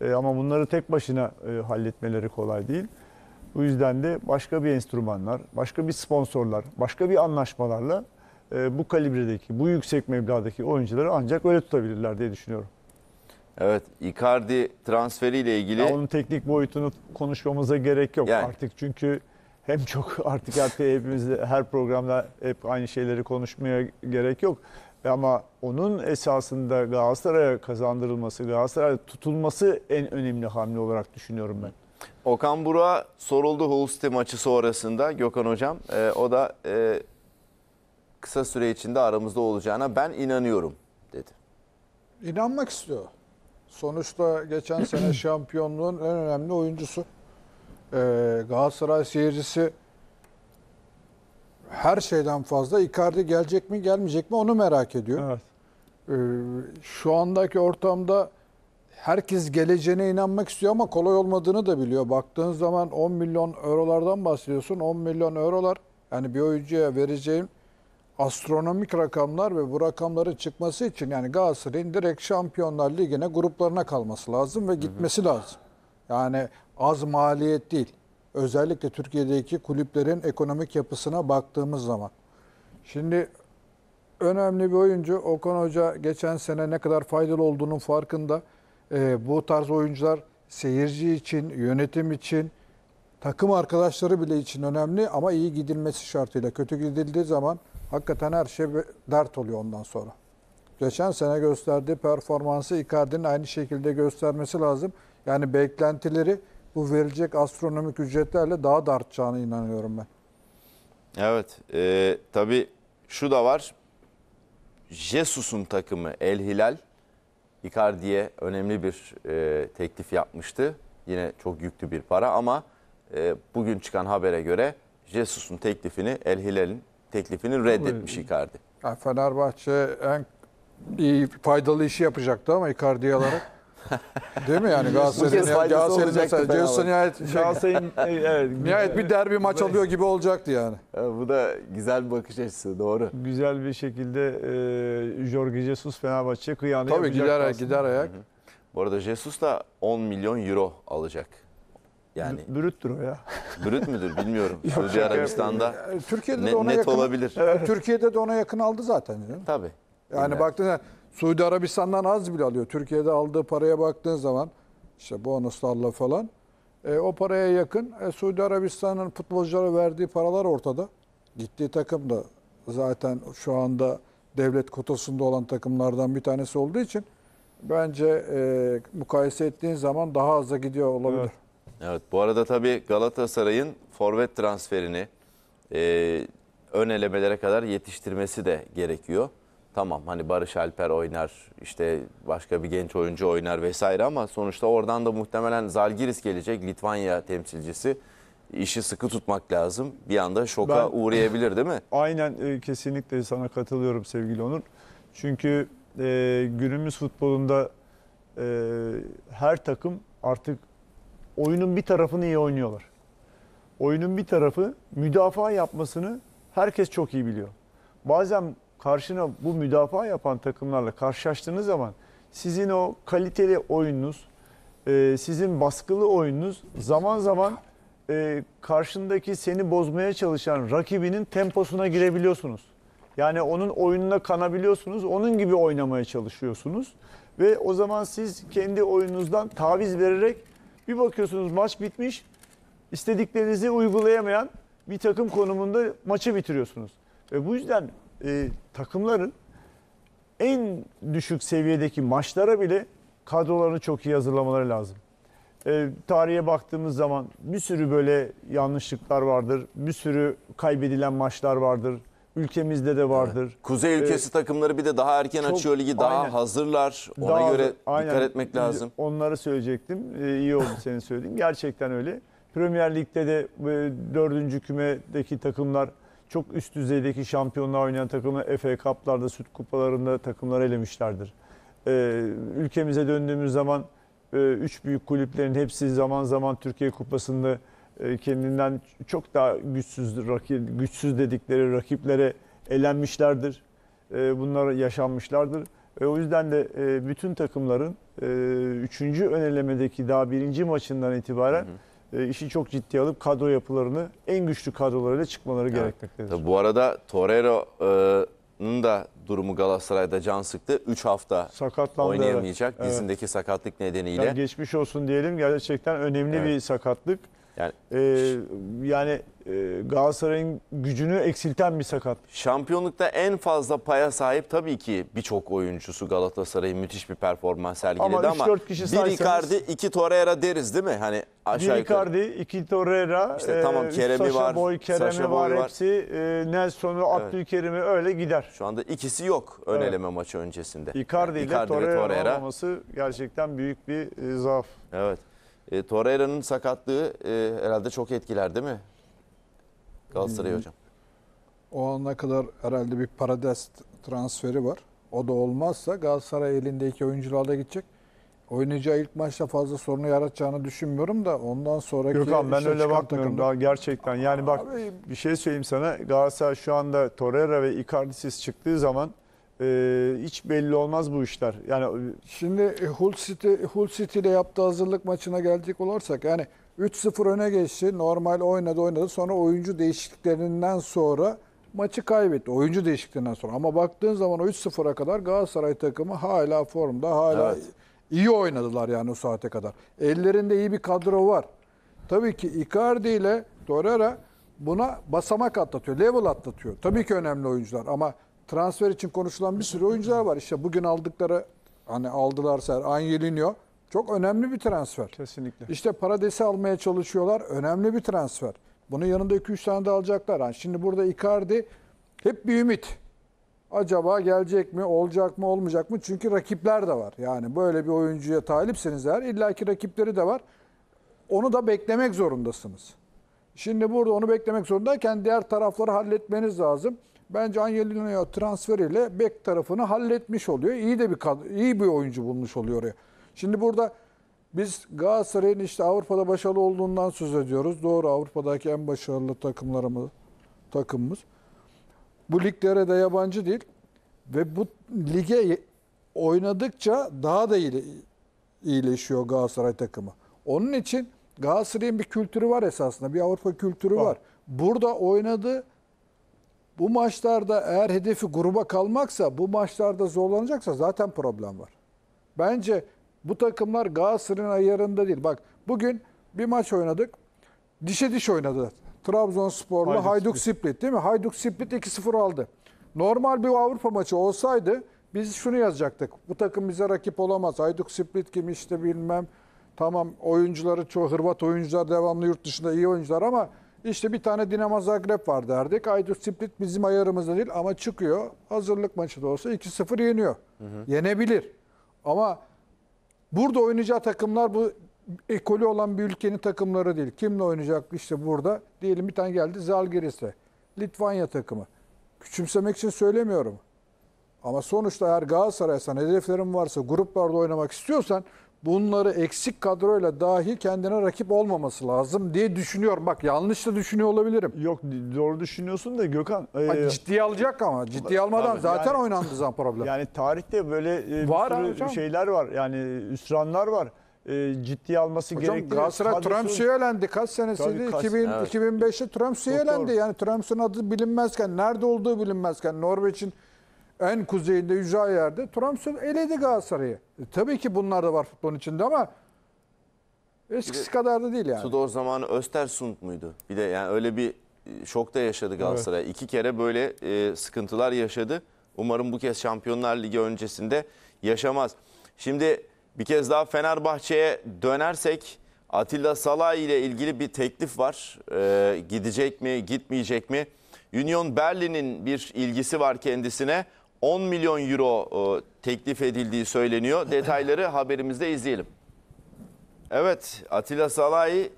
Ee, ama bunları tek başına e, halletmeleri kolay değil. Bu yüzden de başka bir enstrümanlar, başka bir sponsorlar, başka bir anlaşmalarla e, bu kalibredeki, bu yüksek meblağdaki oyuncuları ancak öyle tutabilirler diye düşünüyorum. Evet, Icardi transferiyle ilgili... Ya onun teknik boyutunu konuşmamıza gerek yok yani. Artık çünkü... Hem çok artık artık hepimiz her programda hep aynı şeyleri konuşmaya gerek yok. Ama onun esasında Galatasaray'a kazandırılması, Galatasaray'a tutulması en önemli hamle olarak düşünüyorum ben. Okan Burak'a soruldu Hull City maçı sonrasında Gökhan Hocam. E, o da e, kısa süre içinde aramızda olacağına ben inanıyorum dedi. İnanmak istiyor. Sonuçta geçen sene şampiyonluğun en önemli oyuncusu. Ee, Galatasaray seyircisi her şeyden fazla Icardi gelecek mi gelmeyecek mi onu merak ediyor. Evet. Ee, şu andaki ortamda herkes geleceğine inanmak istiyor ama kolay olmadığını da biliyor. Baktığın zaman on milyon eurolardan bahsediyorsun. on milyon eurolar yani bir oyuncuya vereceğim astronomik rakamlar ve bu rakamların çıkması için yani Galatasaray'ın direkt Şampiyonlar Ligi'ne gruplarına kalması lazım ve gitmesi hı hı. lazım. Yani az maliyet değil. Özellikle Türkiye'deki kulüplerin ekonomik yapısına baktığımız zaman. Şimdi önemli bir oyuncu. Okan Hoca geçen sene ne kadar faydalı olduğunun farkında. E, bu tarz oyuncular seyirci için, yönetim için, takım arkadaşları bile için önemli. Ama iyi gidilmesi şartıyla. Kötü gidildiği zaman hakikaten her şey dert oluyor ondan sonra. Geçen sene gösterdiği performansı Icardi'nin aynı şekilde göstermesi lazım. Yani beklentileri bu verilecek astronomik ücretlerle daha da artacağına inanıyorum ben. Evet. E, tabii şu da var. Jesus'un takımı El Hilal Icardi'ye önemli bir e, teklif yapmıştı. Yine çok yüklü bir para ama e, bugün çıkan habere göre Jesus'un teklifini El Hilal'in teklifini reddetmiş Icardi. Yani Fenerbahçe en iyi faydalı işi yapacaktı ama Icardi alarak Değil mi yani Galatasaray'ın Galatasaray'ın mesela diyorsun nihayet Galatasaray'ın evet nihayet bir derbi maç alıyor gibi olacaktı yani. Bu da güzel bir bakış açısı, doğru. Güzel bir şekilde e, Jorge Jesus Fenerbahçe'ye kıyanı yapacak. Tabii gider ayak, gider ayak. Hı-hı. Bu arada Jesus da on milyon euro alacak. Yani brüttür o ya. Brüt müdür bilmiyorum. Suudi Arabistan'da Türkiye'de net, de ona net yakın, olabilir. Evet. Türkiye'de de ona yakın aldı zaten. Tabii. Yani evet. Baktığında Suudi Arabistan'dan az bile alıyor. Türkiye'de aldığı paraya baktığın zaman işte bonuslarla falan e, o paraya yakın. E, Suudi Arabistan'ın futbolculara verdiği paralar ortada. Gittiği takım da zaten şu anda devlet kotasında olan takımlardan bir tanesi olduğu için bence e, mukayese ettiğin zaman daha aza gidiyor olabilir. Evet. Evet, bu arada tabii Galatasaray'ın forvet transferini e, ön elemelere kadar yetiştirmesi de gerekiyor. Tamam, hani Barış Alper oynar, işte başka bir genç oyuncu oynar vesaire ama sonuçta oradan da muhtemelen Zalgiris gelecek, Litvanya temsilcisi. İşi sıkı tutmak lazım. Bir anda şoka ben, uğrayabilir değil mi? Aynen, e, kesinlikle sana katılıyorum sevgili Onur. Çünkü e, günümüz futbolunda e, her takım artık oyunun bir tarafını iyi oynuyorlar. Oyunun bir tarafı müdafaa yapmasını herkes çok iyi biliyor. Bazen karşına bu müdafaa yapan takımlarla karşılaştığınız zaman sizin o kaliteli oyununuz, sizin baskılı oyununuz zaman zaman karşındaki seni bozmaya çalışan rakibinin temposuna girebiliyorsunuz. Yani onun oyununa kanabiliyorsunuz, onun gibi oynamaya çalışıyorsunuz. Ve o zaman siz kendi oyununuzdan taviz vererek bir bakıyorsunuz maç bitmiş, istediklerinizi uygulayamayan bir takım konumunda maçı bitiriyorsunuz. Ve bu yüzden e, takımların en düşük seviyedeki maçlara bile kadrolarını çok iyi hazırlamaları lazım. E, tarihe baktığımız zaman bir sürü böyle yanlışlıklar vardır, bir sürü kaybedilen maçlar vardır. Ülkemizde de vardır. Evet. Kuzey ülkesi ee, takımları bir de daha erken çok, açıyor ligi. Daha aynen. hazırlar. Ona daha, göre aynen. dikkat etmek lazım. Onları söyleyecektim. Ee, iyi oldu senin söylediğin. Gerçekten öyle. Premier Lig'de de dördüncü kümedeki takımlar çok üst düzeydeki şampiyonlar oynayan takımlar F A Cup'larda, Süt Kupalarında takımları elemişlerdir. Ee, ülkemize döndüğümüz zaman e, üç büyük kulüplerin hepsi zaman zaman Türkiye Kupası'nda kendinden çok daha güçsüz, rakip, güçsüz dedikleri rakiplere elenmişlerdir. Bunlar yaşanmışlardır. O yüzden de bütün takımların üçüncü önelemedeki daha birinci maçından itibaren hı hı. işi çok ciddiye alıp kadro yapılarını en güçlü kadrolarıyla çıkmaları evet. gerekmektedir. Bu arada Torreira'nın da durumu Galatasaray'da can sıktı. üç hafta sakatlandı, oynayamayacak evet. dizindeki sakatlık nedeniyle. Yani geçmiş olsun diyelim. Gerçekten önemli evet. bir sakatlık. Yani, ee, yani e, Galatasaray'ın gücünü eksilten bir sakat. Şampiyonlukta en fazla paya sahip tabii ki birçok oyuncusu Galatasaray'ın müthiş bir performans sergiledi ama, ama bir Icardi, iki Torreira deriz değil mi? Hani aşağı bir Icardi, iki Torreira, işte, tamam, Kerem'i Saşa var, Boy, Kerem'i var, var, hepsi e, Nelson'u, evet. Abdülkerim'i öyle gider. Şu anda ikisi yok ön eleme evet. maçı öncesinde. Icardi, yani, Icardi ile Torreira, Torreira olması gerçekten büyük bir e, zaaf. Evet. E, Torreira'nın sakatlığı e, herhalde çok etkiler değil mi Galatasaray hocam? O ana kadar herhalde bir Parades transferi var. O da olmazsa Galatasaray elindeki oyuncularla gidecek. Oynayacağı ilk maçta fazla sorunu yaratacağını düşünmüyorum da ondan sonraki... Gökhan ben öyle bakmıyorum daha gerçekten. Yani bak abi, bir şey söyleyeyim sana. Galatasaray şu anda Torreira ve Icardi'siz çıktığı zaman Ee, hiç belli olmaz bu işler. Yani şimdi Hull City, Hull City ile yaptığı hazırlık maçına gelecek olursak yani üç sıfır öne geçti. Normal oynadı oynadı. Sonra oyuncu değişikliklerinden sonra maçı kaybetti. Oyuncu değişikliklerinden sonra. Ama baktığın zaman o üç sıfıra kadar Galatasaray takımı hala formda. Hala evet. iyi oynadılar yani o saate kadar. Ellerinde iyi bir kadro var. Tabii ki Icardi ile Torreira buna basamak atlatıyor. Level atlatıyor. Tabii ki önemli oyuncular ama transfer için konuşulan bir sürü oyuncular var. İşte bugün aldıkları, hani aldılarsa Ángeliño çok önemli bir transfer. Kesinlikle. İşte Parades'i almaya çalışıyorlar. Önemli bir transfer. Bunun yanında iki üç tane de alacaklar. Yani şimdi burada Icardi hep bir ümit. Acaba gelecek mi, olacak mı, olmayacak mı? Çünkü rakipler de var. Yani böyle bir oyuncuya talipsiniz eğer illaki rakipleri de var. Onu da beklemek zorundasınız. Şimdi burada onu beklemek zorundayken diğer tarafları halletmeniz lazım. Bence Ángeliño transferiyle bek tarafını halletmiş oluyor. İyi de bir kadro, iyi bir oyuncu bulmuş oluyor oraya. Şimdi burada biz Galatasaray'ın işte Avrupa'da başarılı olduğundan söz ediyoruz. Doğru, Avrupa'daki en başarılı takımlarımız, takımımız. Bu liglere de yabancı değil. Ve bu lige oynadıkça daha da iyileşiyor Galatasaray takımı. Onun için Galatasaray'ın bir kültürü var esasında. Bir Avrupa kültürü var. var. Burada oynadı. Bu maçlarda eğer hedefi gruba kalmaksa, bu maçlarda zorlanacaksa zaten problem var. Bence bu takımlar Galatasaray'ın ayarında değil. Bak bugün bir maç oynadık. Dişe diş oynadı. Trabzonspor'la Hajduk Split, değil mi? Hajduk Split iki sıfır aldı. Normal bir Avrupa maçı olsaydı biz şunu yazacaktık. Bu takım bize rakip olamaz. Hajduk Split kim işte bilmem. Tamam, oyuncuları çoğu Hırvat oyuncular, devamlı yurt dışında iyi oyuncular ama işte bir tane Dinamo Zagreb var derdik. Hajduk Split bizim ayarımızda değil ama çıkıyor. Hazırlık maçı da olsa iki sıfır yeniyor. Hı hı. Yenebilir. Ama burada oynayacağı takımlar bu ekolü olan bir ülkenin takımları değil. Kimle oynayacak işte burada? Diyelim bir tane geldi Zalgiris'e. Litvanya takımı. Küçümsemek için söylemiyorum. Ama sonuçta eğer Galatasaray'san, hedeflerin varsa, gruplarda oynamak istiyorsan bunları eksik kadroyla dahi kendine rakip olmaması lazım diye düşünüyorum. Bak yanlış da düşünüyor olabilirim. Yok, doğru düşünüyorsun da Gökhan. E, ha, ciddiye alacak ama. Ciddiye almadan abi, zaten yani, oynandığı zaman problem. Yani tarihte böyle e, var bir sürü şeyler var. Yani üsranlar var. E, ciddiye alması hocam, gerekli. Galatasaray Tromsø'ye elendi. Kaç senesiydi? Kaç, iki bin, evet. iki bin beşte Tromsø'ye elendi. Yani Tromsø'nün adı bilinmezken, nerede olduğu bilinmezken, Norveç'in en kuzeyinde, yüce yerde Trabzon eledi Galatasaray'ı. E, tabii ki bunlar da var futbolun içinde ama eskisi de, kadar da değil yani. Tudor zamanı Östersund muydu? Bir de yani öyle bir şok da yaşadı Galatasaray. Evet. İki kere böyle e, sıkıntılar yaşadı. Umarım bu kez Şampiyonlar Ligi öncesinde yaşamaz. Şimdi bir kez daha Fenerbahçe'ye dönersek Attila Szalai ile ilgili bir teklif var. E, gidecek mi, gitmeyecek mi? Union Berlin'in bir ilgisi var kendisine. on milyon euro teklif edildiği söyleniyor. Detayları haberimizde izleyelim. Evet, Attila Szalai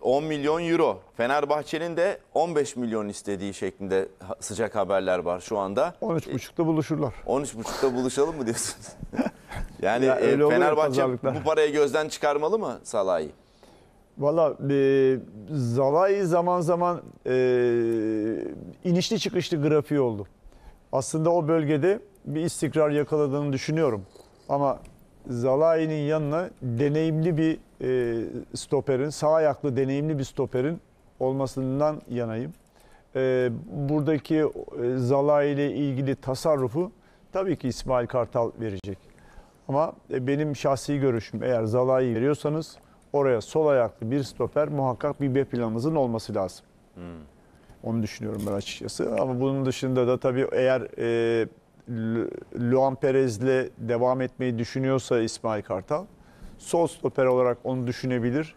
on milyon euro. Fenerbahçe'nin de on beş milyon istediği şeklinde sıcak haberler var şu anda. on üç buçukta buluşurlar. on üç buçukta buluşalım mı diyorsunuz? Yani ya Fenerbahçe bu parayı gözden çıkarmalı mı Szalai? Valla e, Szalai zaman zaman e, inişli çıkışlı grafiği oldu. Aslında o bölgede bir istikrar yakaladığını düşünüyorum. Ama Zalai'nin yanına deneyimli bir e, stoperin, sağ ayaklı deneyimli bir stoperin olmasından yanayım. E, buradaki e, Szalai ile ilgili tasarrufu tabii ki İsmail Kartal verecek. Ama e, benim şahsi görüşüm, eğer Zalai'yi veriyorsanız oraya sol ayaklı bir stoper muhakkak bir B planımızın olması lazım. Hmm. Onu düşünüyorum ben açıkçası. Ama bunun dışında da tabii eğer e, Luan Perez'le devam etmeyi düşünüyorsa İsmail Kartal, sol stoper olarak onu düşünebilir.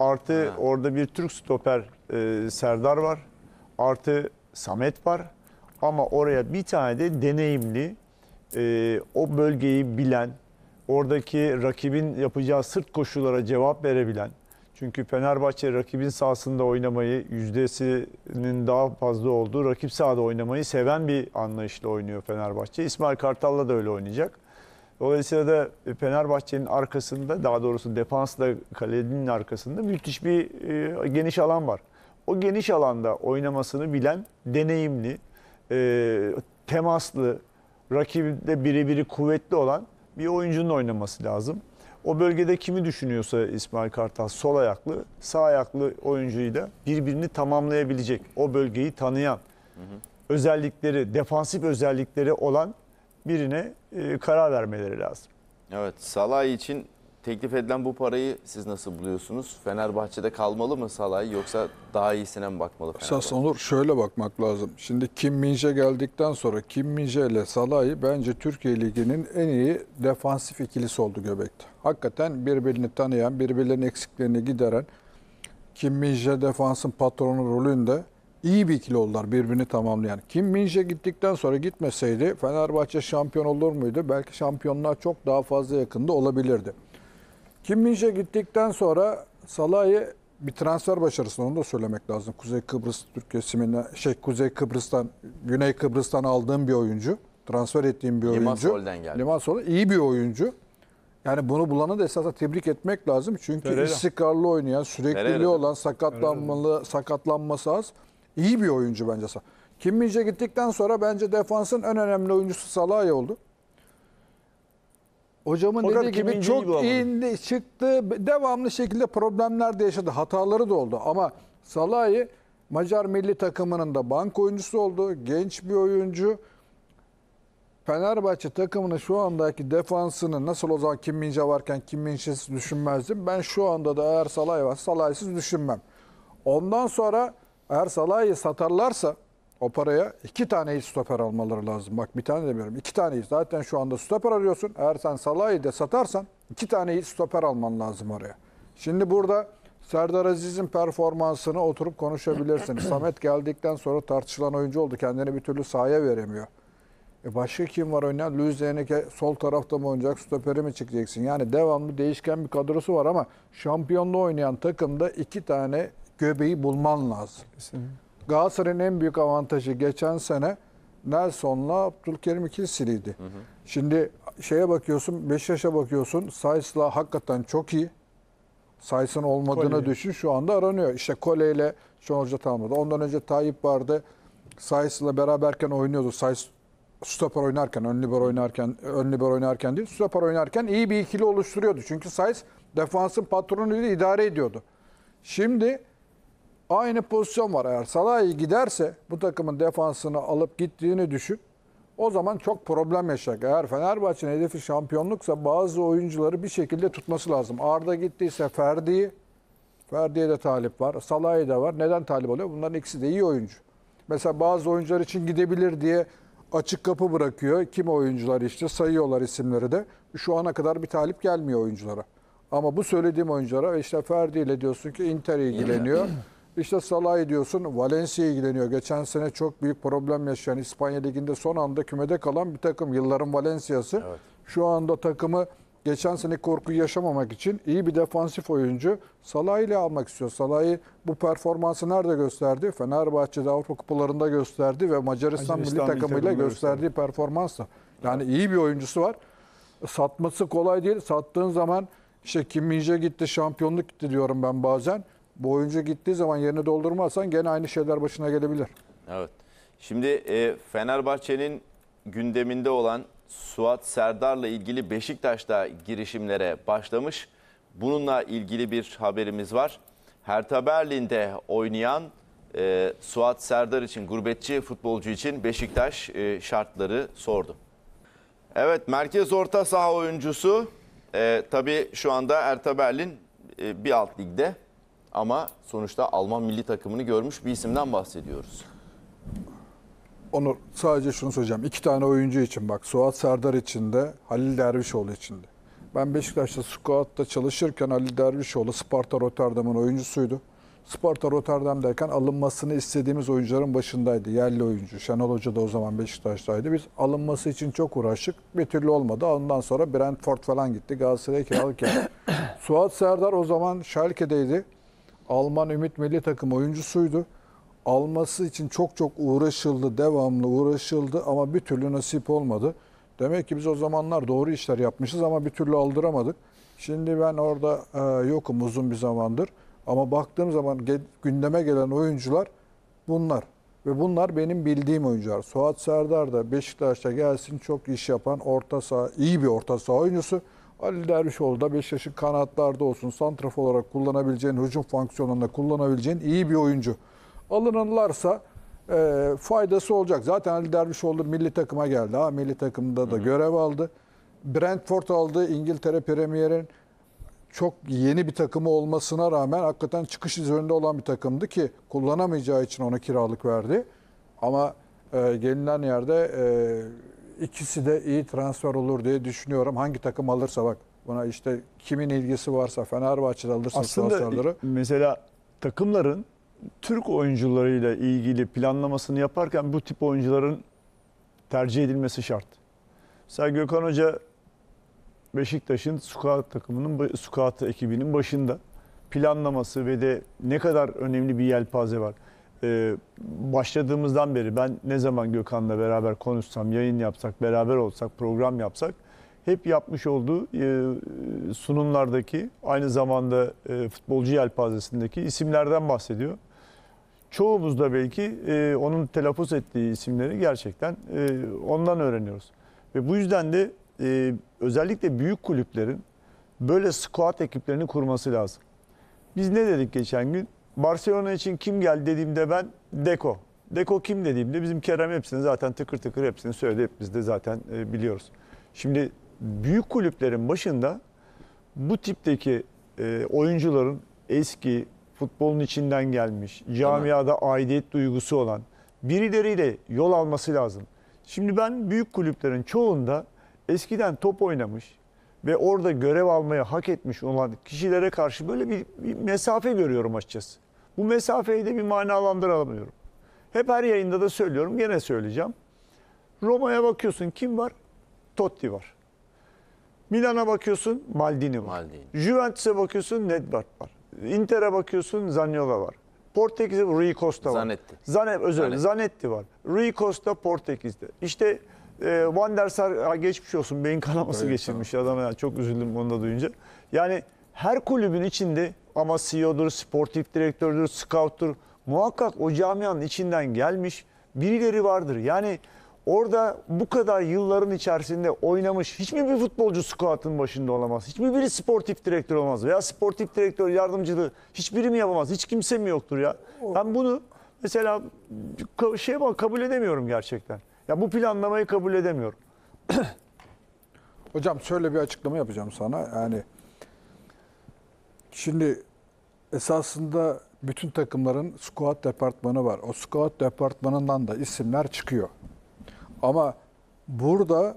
Artı ha. orada bir Türk stoper e, Serdar var. Artı Samet var. Ama oraya bir tane de deneyimli, e, o bölgeyi bilen, oradaki rakibin yapacağı sırt koşullara cevap verebilen, çünkü Fenerbahçe rakibin sahasında oynamayı, yüzdesinin daha fazla olduğu rakip sahada oynamayı seven bir anlayışla oynuyor Fenerbahçe. İsmail Kartal'la da öyle oynayacak. Dolayısıyla da Fenerbahçe'nin arkasında, daha doğrusu defansla kalenin arkasında müthiş bir e, geniş alan var. O geniş alanda oynamasını bilen, deneyimli, e, temaslı, rakibinde birebiri kuvvetli olan bir oyuncunun oynaması lazım. O bölgede kimi düşünüyorsa İsmail Kartal, sol ayaklı, sağ ayaklı oyuncuyu da birbirini tamamlayabilecek, o bölgeyi tanıyan, hı hı. özellikleri, defansif özellikleri olan birine e, karar vermeleri lazım. Evet, Szalai için teklif edilen bu parayı siz nasıl buluyorsunuz? Fenerbahçe'de kalmalı mı Szalai, yoksa daha iyisine mi bakmalı Fenerbahçe? Esas olur, şöyle bakmak lazım. Şimdi Kim Min-jae geldikten sonra Kim Min-jae ile Szalai bence Türkiye Ligi'nin en iyi defansif ikilisi oldu Göbek'te. Hakikaten birbirini tanıyan, birbirlerinin eksiklerini gideren, Kim Min-jae defansın patronu rolünde iyi bir ikili oldular, birbirini tamamlayan. Kim Min-jae gittikten sonra, gitmeseydi Fenerbahçe şampiyon olur muydu? Belki şampiyonluğa çok daha fazla yakında olabilirdi. Kim Min-jae gittikten sonra Szalai bir transfer başarısını, onu da söylemek lazım. Kuzey Kıbrıs Türk kesimine, şey Kuzey Kıbrıs'tan, Güney Kıbrıs'tan aldığım bir oyuncu, transfer ettiğim bir oyuncu. Limassol'dan geldi. Limassol iyi bir oyuncu. Yani bunu bulanı da esasında tebrik etmek lazım. Çünkü Ferreira. istikrarlı oynayan, sürekliliği olan, sakatlanmalı, sakatlanması az. İyi bir oyuncu bence. Kim Minje gittikten sonra bence defansın en önemli oyuncusu Szalai oldu. Hocamın Fakat dediği gibi çok iyi indi, çıktı. Devamlı şekilde problemler de yaşadı. Hataları da oldu. Ama Szalai Macar milli takımının da bank oyuncusu oldu. Genç bir oyuncu. Fenerbahçe takımının şu andaki defansını nasıl o zaman Kim Minje varken Kim Minje'siz düşünmezdim. Ben şu anda da eğer Szalai var, Szalai'siz düşünmem. Ondan sonra eğer Szalai'yi satarlarsa o paraya iki tane stoper almaları lazım. Bak bir tane demiyorum. İki tane. Zaten şu anda stoper arıyorsun. Eğer sen Szalai'yi de satarsan iki tane stoper alman lazım oraya. Şimdi burada Serdar Aziz'in performansını oturup konuşabilirsiniz. Samet geldikten sonra tartışılan oyuncu oldu. Kendini bir türlü sahaya veremiyor. E başka kim var oynayan? Luis Enrique sol tarafta mı oynayacak? Stoperi mi çıkacaksın? Yani devamlı değişken bir kadrosu var ama şampiyonluğu oynayan takımda iki tane göbeği bulman lazım. Kesinlikle. Galatasaray'ın en büyük avantajı geçen sene Nelson'la Abdülkerim ikilisiydi. Hı hı. Şimdi şeye bakıyorsun, Beşiktaş'a bakıyorsun. Saïs'la hakikaten çok iyi. Saïs'ın olmadığını Kole. düşün. Şu anda aranıyor. İşte Kole ile şu an tamamladı. Ondan önce Tayyip vardı. Saïs'la beraberken oynuyordu. Saïs stoper oynarken, ön libero oynarken, ön libero oynarken değil, stoper oynarken iyi bir ikili oluşturuyordu. Çünkü Saïs defansın patronuydu, idare ediyordu. Şimdi aynı pozisyon var. Eğer Szalai giderse bu takımın defansını alıp gittiğini düşün. O zaman çok problem yaşayacak. Eğer Fenerbahçe'nin hedefi şampiyonluksa bazı oyuncuları bir şekilde tutması lazım. Arda gittiyse Ferdi'yi, Ferdi'ye de talip var. Szalai de var. Neden talip oluyor? Bunların ikisi de iyi oyuncu. Mesela bazı oyuncular için gidebilir diye açık kapı bırakıyor. Kim oyuncular işte sayıyorlar isimleri de. Şu ana kadar bir talip gelmiyor oyunculara. Ama bu söylediğim oyunculara işte Ferdi ile diyorsun ki Inter ilgileniyor. İşte Szalai diyorsun, Valencia ilgileniyor. Geçen sene çok büyük problem yaşayan İspanya Ligi'nde son anda kümede kalan bir takım. Yılların Valencia'sı. Evet. Şu anda takımı geçen sene korkuyu yaşamamak için iyi bir defansif oyuncu Szalai ile almak istiyor. Szalai bu performansı nerede gösterdi? Fenerbahçe'de Avrupa Kupalarında gösterdi ve Macaristan milli takımıyla gösterdiği performansla. Yani evet, iyi bir oyuncusu var. Satması kolay değil. Sattığın zaman işte Kim Minje gitti, şampiyonluk gitti diyorum ben bazen. Bu oyuncu gittiği zaman yerini doldurmazsan gene aynı şeyler başına gelebilir. Evet. Şimdi e, Fenerbahçe'nin gündeminde olan Suat Serdar'la ilgili Beşiktaş'ta girişimlere başlamış. Bununla ilgili bir haberimiz var. Hertha Berlin'de oynayan e, Suat Serdar için, gurbetçi futbolcu için Beşiktaş e, şartları sordu. Evet, merkez orta saha oyuncusu e, tabii şu anda Hertha Berlin e, bir alt ligde. Ama sonuçta Alman milli takımını görmüş bir isimden bahsediyoruz. Onur, sadece şunu söyleyeceğim. İki tane oyuncu için bak. Suat Serdar için de, Halil Dervişoğlu için de. Ben Beşiktaş'ta scout'ta çalışırken Halil Dervişoğlu Sparta Rotterdam'ın oyuncusuydu. Sparta Rotterdam'dayken alınmasını istediğimiz oyuncuların başındaydı. Yerli oyuncu. Şenol Hoca da o zaman Beşiktaş'taydı. Biz alınması için çok uğraştık. Bir türlü olmadı. Ondan sonra Brentford falan gitti. Galatasaray'a kiralık geldi. Suat Serdar o zaman Schalke'deydi. Alman Ümit milli takım oyuncusuydu. Alması için çok çok uğraşıldı, devamlı uğraşıldı ama bir türlü nasip olmadı. Demek ki biz o zamanlar doğru işler yapmışız ama bir türlü aldıramadık. Şimdi ben orada e, yokum uzun bir zamandır. Ama baktığım zaman gündeme gelen oyuncular bunlar. Ve bunlar benim bildiğim oyuncular. Suat Serdar da Beşiktaş'ta gelsin, çok iş yapan, orta saha, iyi bir orta saha oyuncusu. Ali Dervişoğlu da Beşiktaş'ın kanatlarda olsun, santraf olarak kullanabileceğin, hücum fonksiyonunda kullanabileceğin iyi bir oyuncu. Alınırlarsa e, faydası olacak. Zaten Ali Dervişoğlu milli takıma geldi. Ha, milli takımda da Hı -hı. görev aldı. Brentford aldı. İngiltere Premier'in çok yeni bir takımı olmasına rağmen hakikaten çıkış üzerinde olan bir takımdı ki kullanamayacağı için ona kiralık verdi. Ama e, gelinen yerde E, İkisi de iyi transfer olur diye düşünüyorum. Hangi takım alırsa bak buna işte kimin ilgisi varsa Fenerbahçe'de alırsa transferleri. Mesela takımların Türk oyuncularıyla ilgili planlamasını yaparken bu tip oyuncuların tercih edilmesi şart. Mesela Gökhan Hoca Beşiktaş'ın scout takımının, scout ekibinin başında planlaması ve de ne kadar önemli bir yelpaze var. Ee, başladığımızdan beri ben ne zaman Gökhan'la beraber konuşsam, yayın yapsak, beraber olsak, program yapsak hep yapmış olduğu e, sunumlardaki, aynı zamanda e, futbolcu yelpazesindeki isimlerden bahsediyor. Çoğumuz da belki e, onun telaffuz ettiği isimleri gerçekten e, ondan öğreniyoruz. Ve bu yüzden de e, özellikle büyük kulüplerin böyle squad ekiplerini kurması lazım. Biz ne dedik geçen gün? Barcelona için kim geldi dediğimde ben Deco. Deco kim dediğimde bizim Kerem hepsini zaten tıkır tıkır hepsini söyledi. Hep biz de zaten e, biliyoruz. Şimdi büyük kulüplerin başında bu tipteki e, oyuncuların eski, futbolun içinden gelmiş, camiada aidiyet duygusu olan birileriyle yol alması lazım. Şimdi ben büyük kulüplerin çoğunda eskiden top oynamış ve orada görev almayı hak etmiş olan kişilere karşı böyle bir, bir mesafe görüyorum açıkçası. Bu mesafeyi de bir manalandıramıyorum. Hep her yayında da söylüyorum, gene söyleyeceğim. Roma'ya bakıyorsun kim var? Totti var. Milan'a bakıyorsun Maldini var. Maldini. Juventus'e bakıyorsun Nedved var. Inter'e bakıyorsun Zaniola var. Portekiz'e Rui Costa var. Zanetti. Zanet, özür dilerim. Zanetti var. Rui Costa Portekiz'de. İşte e, Van der Sar geçmiş olsun. Beyin kanaması evet, geçirmiş tamam. Adama. Yani çok üzüldüm onu da duyunca. Yani her kulübün içinde ama C E O'dur, sportif direktördür, scouttur. Muhakkak o camianın içinden gelmiş birileri vardır. Yani orada bu kadar yılların içerisinde oynamış hiç mi bir futbolcu squat'ın başında olamaz? Hiç mi biri sportif direktör olmaz? Veya sportif direktör yardımcılığı hiçbiri mi yapamaz? Hiç kimse mi yoktur ya? Ben bunu mesela şey kabul edemiyorum gerçekten. Ya bu planlamayı kabul edemiyorum. Hocam şöyle bir açıklama yapacağım sana. Yani şimdi esasında bütün takımların squat departmanı var. O squat departmanından da isimler çıkıyor. Ama burada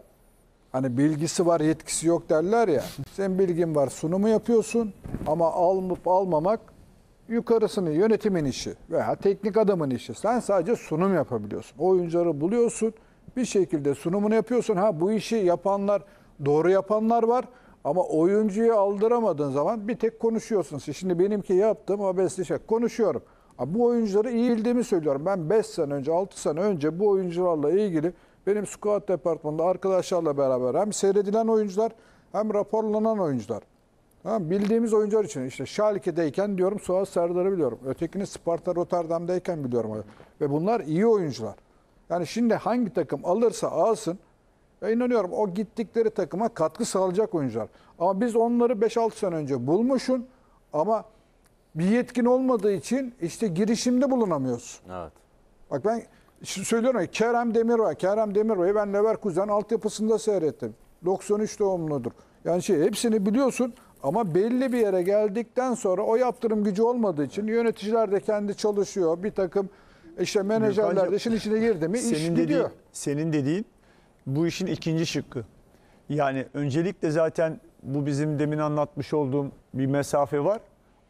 hani bilgisi var yetkisi yok derler ya. Sen bilgin var sunumu yapıyorsun ama almıp almamak yukarısının yönetimin işi veya teknik adamın işi. Sen sadece sunum yapabiliyorsun. O oyuncuları buluyorsun bir şekilde sunumunu yapıyorsun. Ha bu işi yapanlar doğru yapanlar var ama oyuncuyu aldıramadığın zaman bir tek konuşuyorsun. Şimdi benimki yaptım ama besleyecek şey, konuşuyorum. Ha, bu oyuncuları iyi bildiğimi söylüyorum. Ben beş sene önce altı sene önce bu oyuncularla ilgili... Benim scout departmanında arkadaşlarla beraber hem seyredilen oyuncular hem raporlanan oyuncular. Tamam, bildiğimiz oyuncular için işte Schalke'deyken diyorum Suat Serdar'ı biliyorum. Ötekini Sparta Rotterdam'dayken biliyorum. Ve bunlar iyi oyuncular. Yani şimdi hangi takım alırsa alsın ve inanıyorum o gittikleri takıma katkı sağlayacak oyuncular. Ama biz onları beş altı sene önce bulmuşsun ama bir yetkin olmadığı için işte girişimde bulunamıyorsun. Evet. Bak ben... Şimdi söylüyorum ya Kerem Demirbay. Kerem Demirbay'ı ben Leverkusen altyapısında seyrettim. doksan üç doğumludur. Yani şey hepsini biliyorsun ama belli bir yere geldikten sonra o yaptırım gücü olmadığı için yöneticiler de kendi çalışıyor. Bir takım işte menajerler de işin içine girdi mi iş gidiyor. Senin dediğin bu işin ikinci şıkkı. Yani öncelikle zaten bu bizim demin anlatmış olduğum bir mesafe var.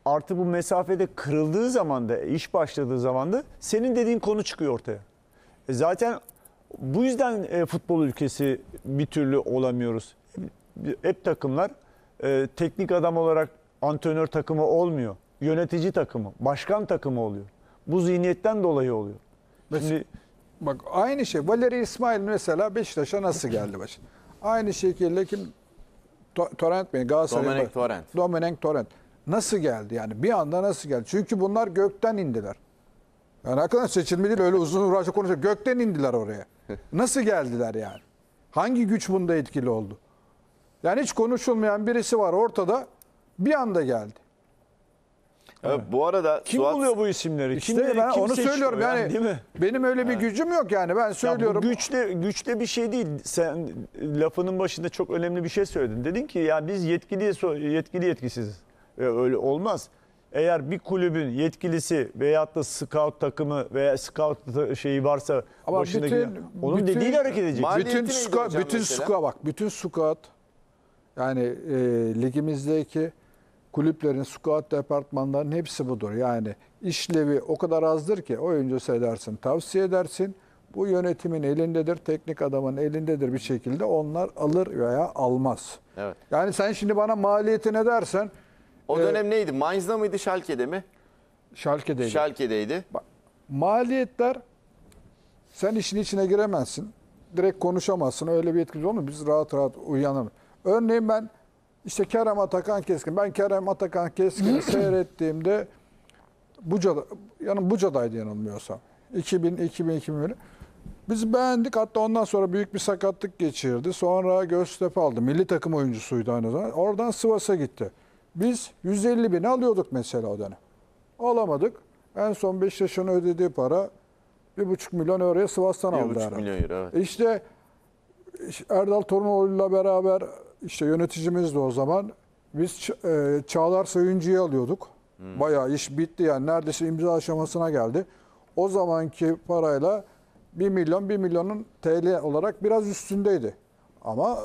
Artı bu mesafede kırıldığı zaman da iş başladığı zaman da senin dediğin konu çıkıyor ortaya. Zaten bu yüzden futbol ülkesi bir türlü olamıyoruz. Hep takımlar teknik adam olarak antrenör takımı olmuyor. Yönetici takımı, başkan takımı oluyor. Bu zihniyetten dolayı oluyor. Mesela, şimdi bak aynı şey Valeri İsmail mesela Beşiktaş'a nasıl geldi başına? Aynı şekilde kim to Torrent mi? Galatasaray'da. Domenech Torrent. Domenech Torrent. Nasıl geldi yani? Bir anda nasıl geldi? Çünkü bunlar gökten indiler. Yani hakikaten seçilme değil öyle uzun uğraşla konuşuyor. Gökten indiler oraya. Nasıl geldiler yani? Hangi güç bunda etkili oldu? Yani hiç konuşulmayan birisi var ortada. Bir anda geldi. Evet, bu arada kim Suat... buluyor bu isimleri? İşte kim ben kim onu söylüyorum yani, yani değil mi? Benim öyle ha. bir gücüm yok yani ben söylüyorum. Ya güçle güçle bir şey değil. Sen lafının başında çok önemli bir şey söyledin. Dedin ki ya biz yetkili yetkili yetkisiziz. Öyle olmaz. Eğer bir kulübün yetkilisi veyahut da scout takımı veya scout şeyi varsa ama başında bütün, gidiyor. Onun bütün, dediğiyle hareket edecek. Bütün scout, bütün scout bak, bütün scout yani e, ligimizdeki kulüplerin scout departmanlarının hepsi budur. Yani işlevi o kadar azdır ki oyuncusu edersin, tavsiye edersin. Bu yönetimin elindedir, teknik adamın elindedir bir şekilde onlar alır veya almaz. Evet. Yani sen şimdi bana maliyeti ne dersen o dönem ee, neydi? Mainz'da mıydı, Schalke'de mi? Schalke'deydi. Schalke'deydi. Bak, maliyetler, sen işin içine giremezsin. Direkt konuşamazsın. Öyle bir etkili olmuyor. Biz rahat rahat uyuyanamayız. Örneğin ben işte Kerem Atakan Keskin. Ben Kerem Atakan Keskin'i seyrettiğimde Buca'da, yani Buca'daydı yanılmıyorsam. iki bin iki bin iki bin bir. Biz beğendik. Hatta ondan sonra büyük bir sakatlık geçirdi. Sonra Göztepe aldı. Milli takım oyuncusuydu aynı zamanda. Oradan Sivas'a gitti. Biz yüz elli bin alıyorduk mesela o dönem. Alamadık. En son Beşiktaş'ın ödediği para bir buçuk milyon euroya Sivas'tan aldı. bir buçuk milyon euro. Evet. İşte Erdal Torunoğlu'yla beraber işte yöneticimiz de o zaman. Biz e, Çağlar Söyüncü'yü alıyorduk. Hmm. Bayağı iş bitti yani. Neredeyse imza aşamasına geldi. O zamanki parayla bir milyon, bir milyonun T L olarak biraz üstündeydi. Ama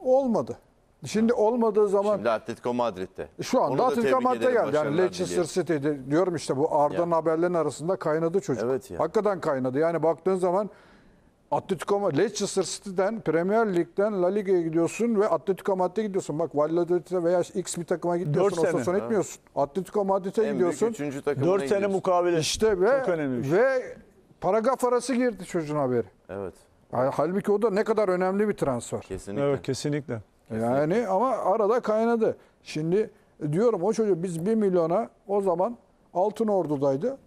olmadı. Şimdi olmadığı zaman... Şimdi Atletico Madrid'de. Şu anda Atletico Madrid'de geldi. Yani Leicester City'de diyorum işte bu Arda'nın yani. Haberlerin arasında kaynadı çocuk. Evet yani. Hakikaten kaynadı. Yani baktığın zaman Atletico Madrid, Leicester City'den, Premier Lig'den La Liga'ya gidiyorsun ve Atletico Madrid'e gidiyorsun. Bak Valladolid'e veya X bir takıma gidiyorsun. O sezon etmiyorsun. Atletico Madrid'e gidiyorsun. dört sene mukabele. İşte ve, çok önemli bir şey. Ve paragraf arası girdi çocuğun haberi. Evet. Halbuki o da ne kadar önemli bir transfer. Kesinlikle. Evet, kesinlikle. Kesinlikle. Yani ama arada kaynadı. Şimdi diyorum o çocuğu biz bir milyona o zaman Altınordu'daydı.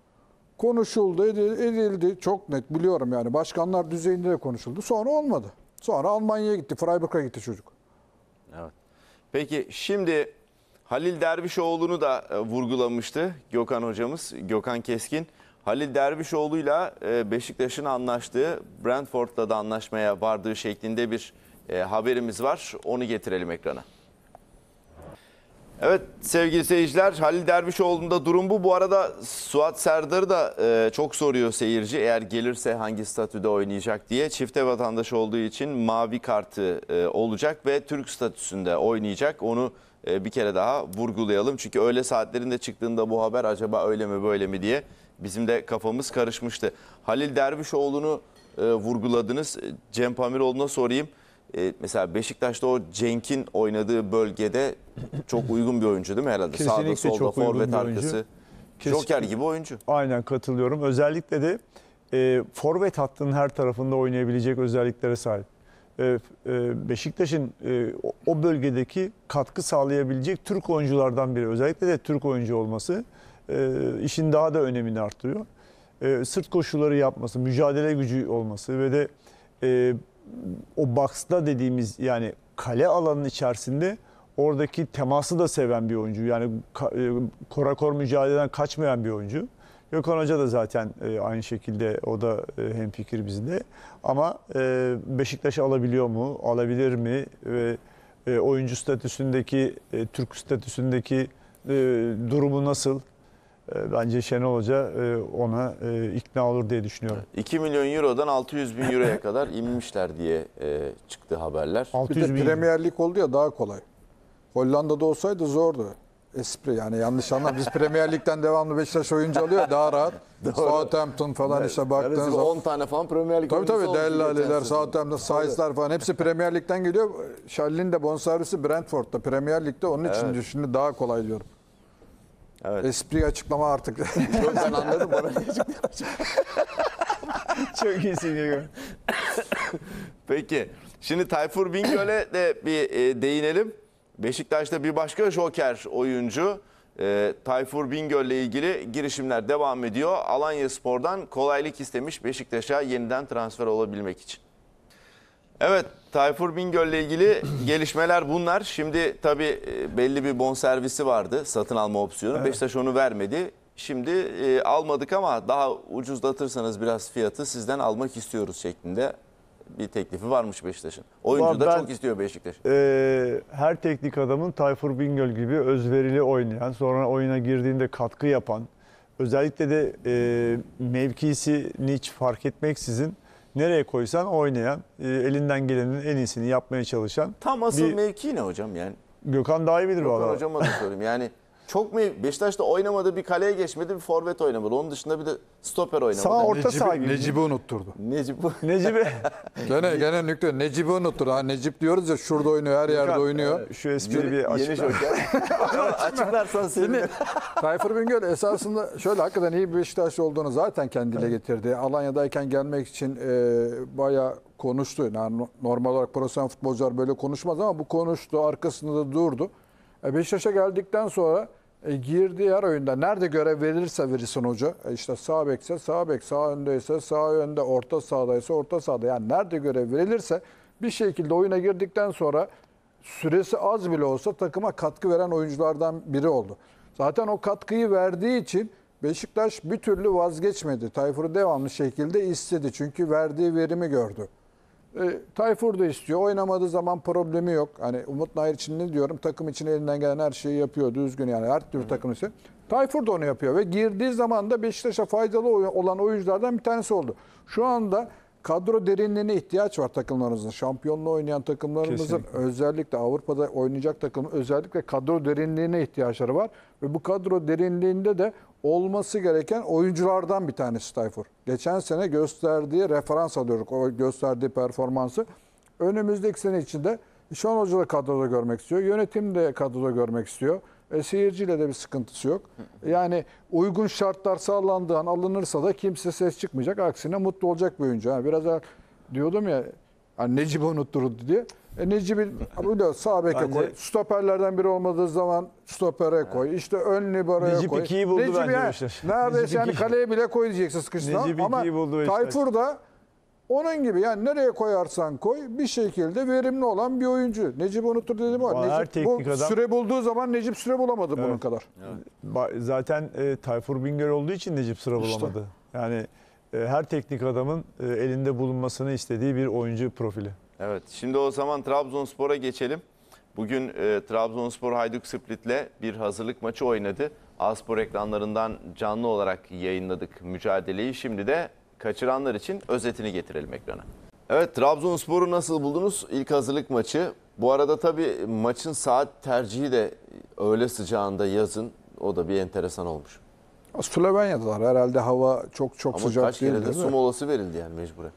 Konuşuldu, edildi. Çok net biliyorum yani. Başkanlar düzeyinde de konuşuldu. Sonra olmadı. Sonra Almanya'ya gitti. Freiburg'a gitti çocuk. Evet. Peki şimdi Halil Dervişoğlu'nu da vurgulamıştı Gökhan hocamız. Gökhan Keskin. Halil Dervişoğlu'yla Beşiktaş'ın anlaştığı, Brentford'la da anlaşmaya vardığı şeklinde bir haberimiz var. Onu getirelim ekrana. Evet sevgili seyirciler, Halil Dervişoğlu'nda durum bu. Bu arada Suat Serdar'ı da çok soruyor seyirci. Eğer gelirse hangi statüde oynayacak diye. Çifte vatandaş olduğu için mavi kartı olacak ve Türk statüsünde oynayacak. Onu bir kere daha vurgulayalım. Çünkü öğle saatlerinde çıktığında bu haber acaba öyle mi böyle mi diye bizim de kafamız karışmıştı. Halil Dervişoğlu'nu e, vurguladınız. Cem Pamiroğlu'na sorayım. E, mesela Beşiktaş'ta o Cenk'in oynadığı bölgede çok uygun bir oyuncu değil mi herhalde? Kesinlikle sağda, solda, forvet arkası. Joker gibi oyuncu. Aynen katılıyorum. Özellikle de e, forvet hattının her tarafında oynayabilecek özelliklere sahip. E, e, Beşiktaş'ın e, o bölgedeki katkı sağlayabilecek Türk oyunculardan biri. Özellikle de Türk oyuncu olması işin daha da önemini artırıyor. Sırt koşuları yapması, mücadele gücü olması ve de o box'ta dediğimiz yani kale alanının içerisinde oradaki teması da seven bir oyuncu. Yani korakor mücadeleden kaçmayan bir oyuncu. Gökhan Hoca da zaten aynı şekilde o da hemfikir bizde. Ama Beşiktaş alabiliyor mu, alabilir mi? Ve oyuncu statüsündeki, Türk statüsündeki durumu nasıl? Bence Şenol Hoca ona ikna olur diye düşünüyorum. iki milyon eurodan altı yüz bin euroya kadar inmişler diye çıktı haberler. altı yüz bir de Premier Lig oldu ya daha kolay. Hollanda'da olsaydı zordu. Espri yani yanlış anlam. Biz Premier Lig'den devamlı Beşiktaş oyuncu alıyor daha rahat. Southampton falan evet. işte baktığınız zaman. on tane falan Premier Lig tabii tabii Dellaliler, Southampton, Saizler falan hepsi Premier Lig'den geliyor. Şallin de bonservisi Brentford'da Premier Lig'de onun evet. için düşündü daha kolay diyorum. Evet. Espri açıklama artık. Çok ben anladım. Bana çok iyisin Gökhan. Peki. Şimdi Tayfur Bingöl'e de bir e, değinelim. Beşiktaş'ta bir başka joker oyuncu. E, Tayfur Bingöl'le ilgili girişimler devam ediyor. Alanyaspor'dan kolaylık istemiş Beşiktaş'a yeniden transfer olabilmek için. Evet, Tayfur Bingöl'le ilgili gelişmeler bunlar. Şimdi tabii belli bir bonservisi vardı, satın alma opsiyonu. Evet. Beşiktaş onu vermedi. Şimdi e, almadık ama daha ucuzlatırsanız biraz fiyatı sizden almak istiyoruz şeklinde bir teklifi varmış Beşiktaş'ın. Oyuncu ben, da çok istiyor Beşiktaş. E, her teknik adamın Tayfur Bingöl gibi özverili oynayan, sonra oyuna girdiğinde katkı yapan, özellikle de e, mevkisini hiç fark etmeksizin, nereye koysan oynayan, elinden gelenin en iyisini yapmaya çalışan. Tam asıl bir... mevki ne hocam yani? Gökhan daha iyi bilir Gökhan valla. Hocama da söyleyeyim. Yani çok mev... Beşiktaş'ta oynamadı, bir kaleye geçmedi, bir forvet oynamadı. Onun dışında bir de stoper oynamadı. Sağ orta saha gibi. Necip'i unutturdu. Necip'i. Necip'i. gene gene nükle Necip'i unutturdu. Ha, Necip diyoruz ya şurada oynuyor, her Gökhan, yerde oynuyor. Şu espri bir açıklar. Açıklarsan seni. Tayfur Bingöl esasında şöyle hakikaten iyi bir Beşiktaşlı olduğunu zaten kendine getirdi. Alanya'dayken gelmek için e, bayağı konuştu. Yani normal olarak profesyonel futbolcular böyle konuşmaz ama bu konuştu, arkasında da durdu. E Beşiktaş'a geldikten sonra e, girdiği her oyunda nerede görev verirse verirsin hoca. E işte sağ bekse sağ bek, sağ öndeyse sağ önde, orta sahadaysa orta sahada. Yani nerede görev verilirse bir şekilde oyuna girdikten sonra süresi az bile olsa takıma katkı veren oyunculardan biri oldu. Zaten o katkıyı verdiği için Beşiktaş bir türlü vazgeçmedi. Tayfur'u devamlı şekilde istedi. Çünkü verdiği verimi gördü. E, Tayfur da istiyor. Oynamadığı zaman problemi yok. Hani Umut Nayır için ne diyorum? Takım için elinden gelen her şeyi yapıyor. Düzgün yani. Her türlü takım için. Tayfur da onu yapıyor. Ve girdiği zaman da Beşiktaş'a faydalı olan oyunculardan bir tanesi oldu. Şu anda kadro derinliğine ihtiyaç var takımlarımızın. Şampiyonluğu oynayan takımlarımızın, kesinlikle, özellikle Avrupa'da oynayacak takım, özellikle kadro derinliğine ihtiyaçları var. Ve bu kadro derinliğinde de olması gereken oyunculardan bir tanesi Tayfur. Geçen sene gösterdiği referans alıyoruz, o gösterdiği performansı. Önümüzdeki sene içinde Şan Hoca da kadroda görmek istiyor, yönetim de kadroda görmek istiyor. E, seyirciyle de bir sıkıntısı yok. Yani uygun şartlar sağlandığından alınırsa da kimse ses çıkmayacak. Aksine mutlu olacak bir oyuncu. Yani biraz daha diyordum ya, hani Necip'i unutturdu diye. E, Necip'i sağ beke bence koy. Stoperlerden biri olmadığı zaman stopere koy. İşte ön liberoya Necip koy. Necip ikiyi buldu Necip bence. Yani, neredeyse yani kaleye bile koy diyeceksin sıkıştığında. Ama Tayfur da onun gibi, yani nereye koyarsan koy bir şekilde verimli olan bir oyuncu. Necip unutur dedim o. Necip bu adam süre bulduğu zaman Necip süre bulamadı, evet, bunun kadar. Evet. Zaten e, Tayfur Bingöl olduğu için Necip süre bulamadı. İşte. Yani e, her teknik adamın e, elinde bulunmasını istediği bir oyuncu profili. Evet, şimdi o zaman Trabzonspor'a geçelim. Bugün e, Trabzonspor Hajduk Split'le bir hazırlık maçı oynadı. Aspor ekranlarından canlı olarak yayınladık mücadeleyi. Şimdi de kaçıranlar için özetini getirelim ekrana. Evet, Trabzonspor'u nasıl buldunuz? İlk hazırlık maçı. Bu arada tabii maçın saat tercihi de öğle sıcağında yazın. O da bir enteresan olmuş. Slovenya'dalar. Herhalde hava çok çok ama sıcak değil. Ama kaç kere de su molası verildi yani mecburen.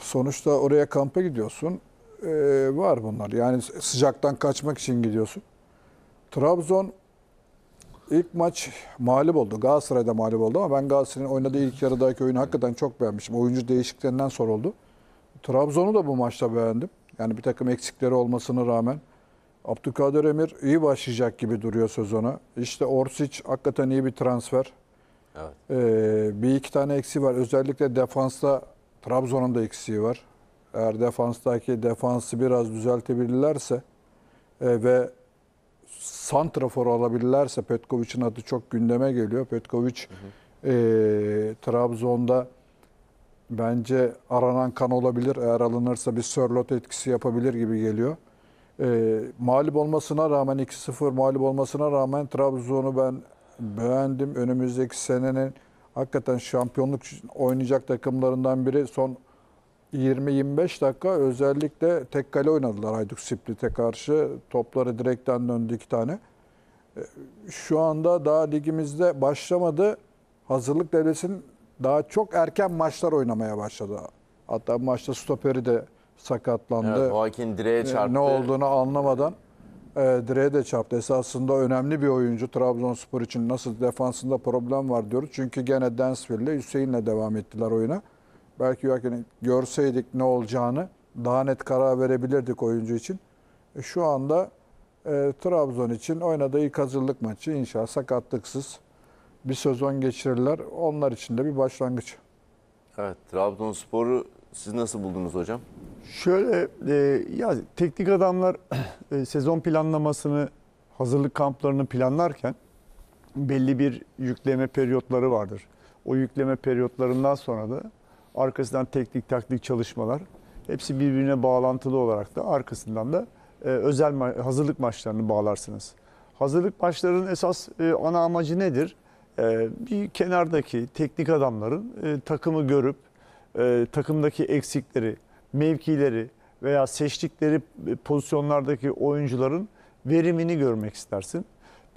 Sonuçta oraya kampa gidiyorsun. Ee, var bunlar. Yani sıcaktan kaçmak için gidiyorsun. Trabzon İlk maç mağlup oldu. Galatasaray'da mağlup oldu ama ben Galatasaray'ın oynadığı ilk yarıdaki oyunu hakikaten çok beğenmişim. Oyuncu değişikliklerinden sonra oldu. Trabzon'u da bu maçta beğendim. Yani bir takım eksikleri olmasına rağmen. Abdülkadir Ömür iyi başlayacak gibi duruyor sezona. İşte Orsic hakikaten iyi bir transfer. Evet. Ee, bir iki tane eksiği var. Özellikle defansta Trabzon'un da eksiği var. Eğer defanstaki defansı biraz düzeltebilirlerse e, ve santraforu alabilirlerse, Petkovic'in adı çok gündeme geliyor. Petkovic e, Trabzon'da bence aranan kan olabilir. Eğer alınırsa bir Sörloth etkisi yapabilir gibi geliyor. E, mağlup olmasına rağmen, iki sıfır mağlup olmasına rağmen Trabzon'u ben beğendim. Önümüzdeki senenin hakikaten şampiyonluk oynayacak takımlarından biri. Son yirmi yirmi beş dakika özellikle tek kale oynadılar Hajduk Split'e karşı. Topları direkten döndü iki tane. Şu anda daha ligimizde başlamadı. Hazırlık devresinin daha çok erken maçlar oynamaya başladı. Hatta maçta stoperi de sakatlandı. Evet, Hakin direğe çarptı. Ne olduğunu anlamadan direğe de çarptı. Esasında önemli bir oyuncu Trabzonspor için. Nasıl defansında problem var diyoruz. Çünkü gene Densville'le Hüseyin'le devam ettiler oyuna. Belki görseydik ne olacağını daha net karar verebilirdik oyuncu için. Şu anda e, Trabzon için oynadığı ilk hazırlık maçı, inşallah sakatlıksız bir sezon geçirirler. Onlar için de bir başlangıç. Evet, Trabzonspor'u siz nasıl buldunuz hocam? Şöyle, e, ya teknik adamlar e, sezon planlamasını, hazırlık kamplarını planlarken belli bir yükleme periyotları vardır. O yükleme periyotlarından sonra da arkasından teknik taktik çalışmalar, hepsi birbirine bağlantılı olarak da arkasından da e, özel ma hazırlık maçlarını bağlarsınız. Hazırlık maçlarının esas e, ana amacı nedir? E, bir kenardaki teknik adamların e, takımı görüp e, takımdaki eksikleri, mevkileri veya seçtikleri pozisyonlardaki oyuncuların verimini görmek istersin.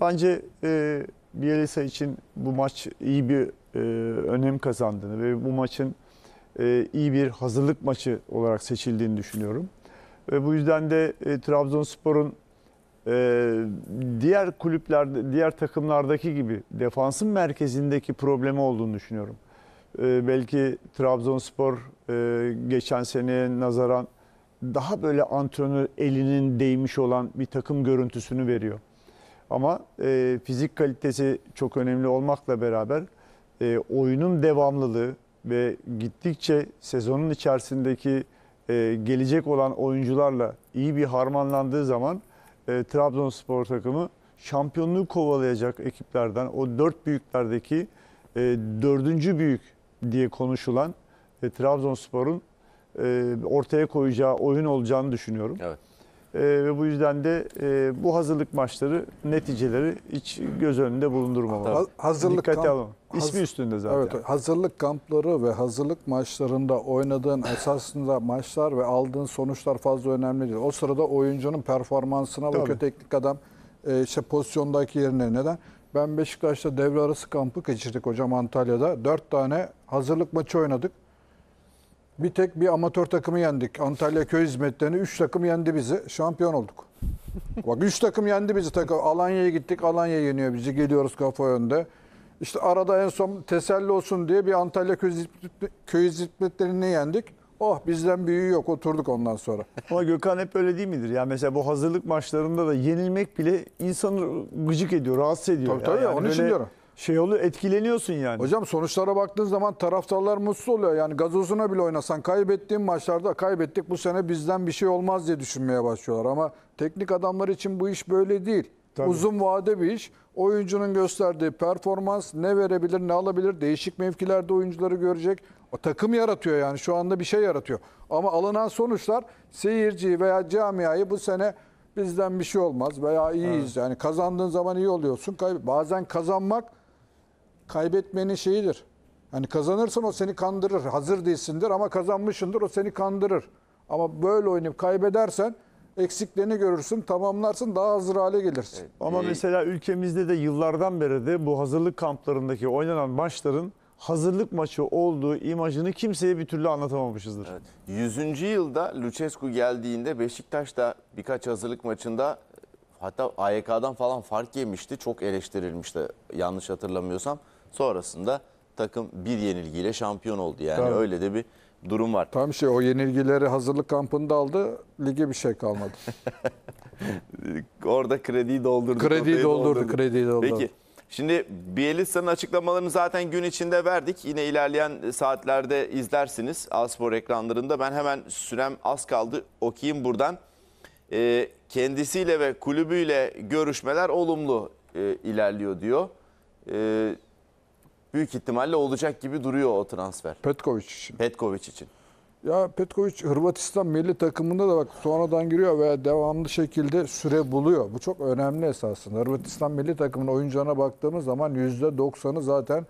Bence e, Bielsa için bu maç iyi bir e, önem kazandığını ve bu maçın iyi bir hazırlık maçı olarak seçildiğini düşünüyorum. Ve bu yüzden de e, Trabzonspor'un e, diğer kulüplerde, diğer takımlardaki gibi defansın merkezindeki problemi olduğunu düşünüyorum. e, belki Trabzonspor e, geçen seneye nazaran daha böyle antrenör elinin değmiş olan bir takım görüntüsünü veriyor. Ama e, fizik kalitesi çok önemli olmakla beraber e, oyunun devamlılığı ve gittikçe sezonun içerisindeki e, gelecek olan oyuncularla iyi bir harmanlandığı zaman e, Trabzonspor takımı şampiyonluğu kovalayacak ekiplerden, o dört büyüklerdeki e, dördüncü büyük diye konuşulan e, Trabzonspor'un e, ortaya koyacağı oyun olacağını düşünüyorum. Evet. E, ve bu yüzden de e, bu hazırlık maçları neticeleri hiç göz önünde bulundurmamalı. Hazırlık Dikkate kamp, alın. İsmi haz, üstünde zaten. Evet, hazırlık kampları ve hazırlık maçlarında oynadığın esasında maçlar ve aldığın sonuçlar fazla önemli değil. O sırada oyuncunun performansına bakıyor teknik adam. İşte pozisyondaki yerine neden? Ben Beşiktaş'ta devre arası kampı geçirdik hocam Antalya'da. Dört tane hazırlık maçı oynadık. Bir tek bir amatör takımı yendik. Antalya Köy Hizmetleri'ni üç takım yendi bizi. Şampiyon olduk. Bak üç takım yendi bizi. Alanya'ya gittik. Alanya yeniyor bizi. Geliyoruz kafa önde. İşte arada en son teselli olsun diye bir Antalya Köy Hizmetleri'ni yendik. Oh bizden büyüğü yok, oturduk ondan sonra. Ama Gökhan hep öyle değil midir? Yani mesela bu hazırlık maçlarında da yenilmek bile insanı gıcık ediyor, rahatsız ediyor. Tabii tabii, yani onun için diyorum. Şey oluyor, etkileniyorsun yani. Hocam sonuçlara baktığın zaman taraftarlar mutsuz oluyor. Yani gazozuna bile oynasan kaybettiğin maçlarda kaybettik bu sene bizden bir şey olmaz diye düşünmeye başlıyorlar. Ama teknik adamlar için bu iş böyle değil. Tabii. Uzun vade bir iş. Oyuncunun gösterdiği performans ne verebilir, ne alabilir. Değişik mevkilerde oyuncuları görecek. O takım yaratıyor yani şu anda bir şey yaratıyor. Ama alınan sonuçlar seyirciyi veya camiayı bu sene bizden bir şey olmaz veya iyiyiz. Evet. Yani kazandığın zaman iyi oluyorsun. Bazen kazanmak kaybetmenin şeyidir. Yani kazanırsan o seni kandırır. Hazır değilsindir ama kazanmışsındır o seni kandırır. Ama böyle oynayıp kaybedersen eksiklerini görürsün, tamamlarsın, daha hazır hale gelirsin. Evet. Ama mesela ülkemizde de yıllardan beri de bu hazırlık kamplarındaki oynanan maçların hazırlık maçı olduğu imajını kimseye bir türlü anlatamamışızdır. Evet. yüzüncü yılda Lucescu geldiğinde Beşiktaş'ta birkaç hazırlık maçında hatta A Y K'dan falan fark yemişti. Çok eleştirilmişti yanlış hatırlamıyorsam. Sonrasında takım bir yenilgiyle şampiyon oldu. Yani tamam. Öyle de bir durum var. Tam şey o yenilgileri hazırlık kampında aldı. Lige bir şey kalmadı. Orada krediyi doldurdu. Krediyi doldurdu, doldurdu. Krediyi doldurdu. Peki. Şimdi Bielitsa'nın açıklamalarını zaten gün içinde verdik. Yine ilerleyen saatlerde izlersiniz Aspor ekranlarında. Ben hemen sürem az kaldı. Okuyayım buradan. E, kendisiyle ve kulübüyle görüşmeler olumlu e, ilerliyor diyor. E, büyük ihtimalle olacak gibi duruyor o transfer. Petković için. Petković için. Ya Petković Hırvatistan milli takımında da bak sonradan giriyor ve devamlı şekilde süre buluyor. Bu çok önemli esasında. Hırvatistan milli takımının oyuncularına baktığımız zaman yüzde doksanı zaten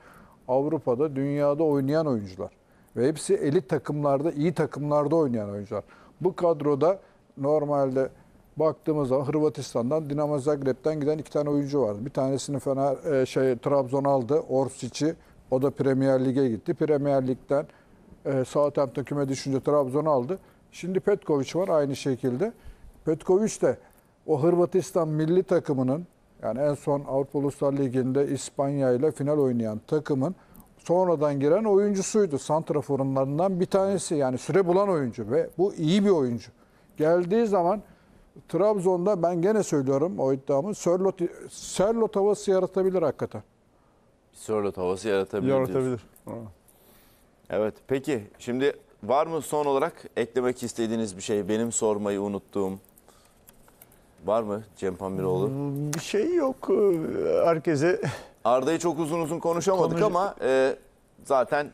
Avrupa'da, dünyada oynayan oyuncular. Ve hepsi elit takımlarda, iyi takımlarda oynayan oyuncular. Bu kadroda normalde baktığımız zaman Hırvatistan'dan, Dinamo Zagreb'den giden iki tane oyuncu vardı. Bir tanesini Fener, şey, Trabzon aldı, Orsic'i. O da Premier Lig'e gitti. Premier Lig'den E, Southampton küme düşünce Trabzon'u aldı. Şimdi Petković var aynı şekilde. Petković de o Hırvatistan milli takımının yani en son Avrupa Uluslar Ligi'nde İspanya ile final oynayan takımın sonradan giren oyuncusuydu. Santraforunlarından bir tanesi yani süre bulan oyuncu ve bu iyi bir oyuncu. Geldiği zaman Trabzon'da ben gene söylüyorum o iddiamı Sörloth, Sörloth havası yaratabilir hakikaten. Sörloth havası yaratabilir. Yaratabilir. Evet peki şimdi var mı son olarak eklemek istediğiniz bir şey? Benim sormayı unuttuğum var mı Cem Pamiroğlu? Bir şey yok herkese. Arda'yı çok uzun uzun konuşamadık Konuş ama e, zaten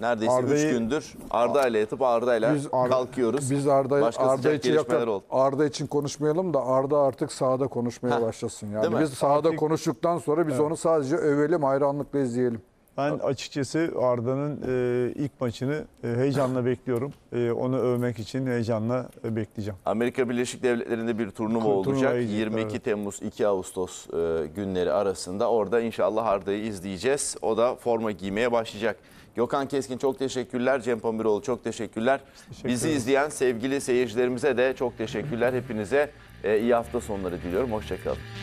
neredeyse üç gündür Arda ile yatıp Arda ile kalkıyoruz. Biz Arda'yı Arda için yakın, Arda için konuşmayalım da Arda artık sahada konuşmaya ha, başlasın. Yani biz sahada artık konuştuktan sonra biz evet. onu sadece övelim, hayranlıkla izleyelim. Ben açıkçası Arda'nın e, ilk maçını e, heyecanla bekliyorum. E, onu övmek için heyecanla e, bekleyeceğim. Amerika Birleşik Devletleri'nde bir turnuva Kur olacak. Turnuva yirmi iki Temmuz iki Ağustos e, günleri arasında. Orada inşallah Arda'yı izleyeceğiz. O da forma giymeye başlayacak. Gökhan Keskin çok teşekkürler. Cem Pamiroğlu çok teşekkürler. Teşekkür Bizi izleyen sevgili seyircilerimize de çok teşekkürler. Hepinize e, iyi hafta sonları diliyorum. Hoşçakalın.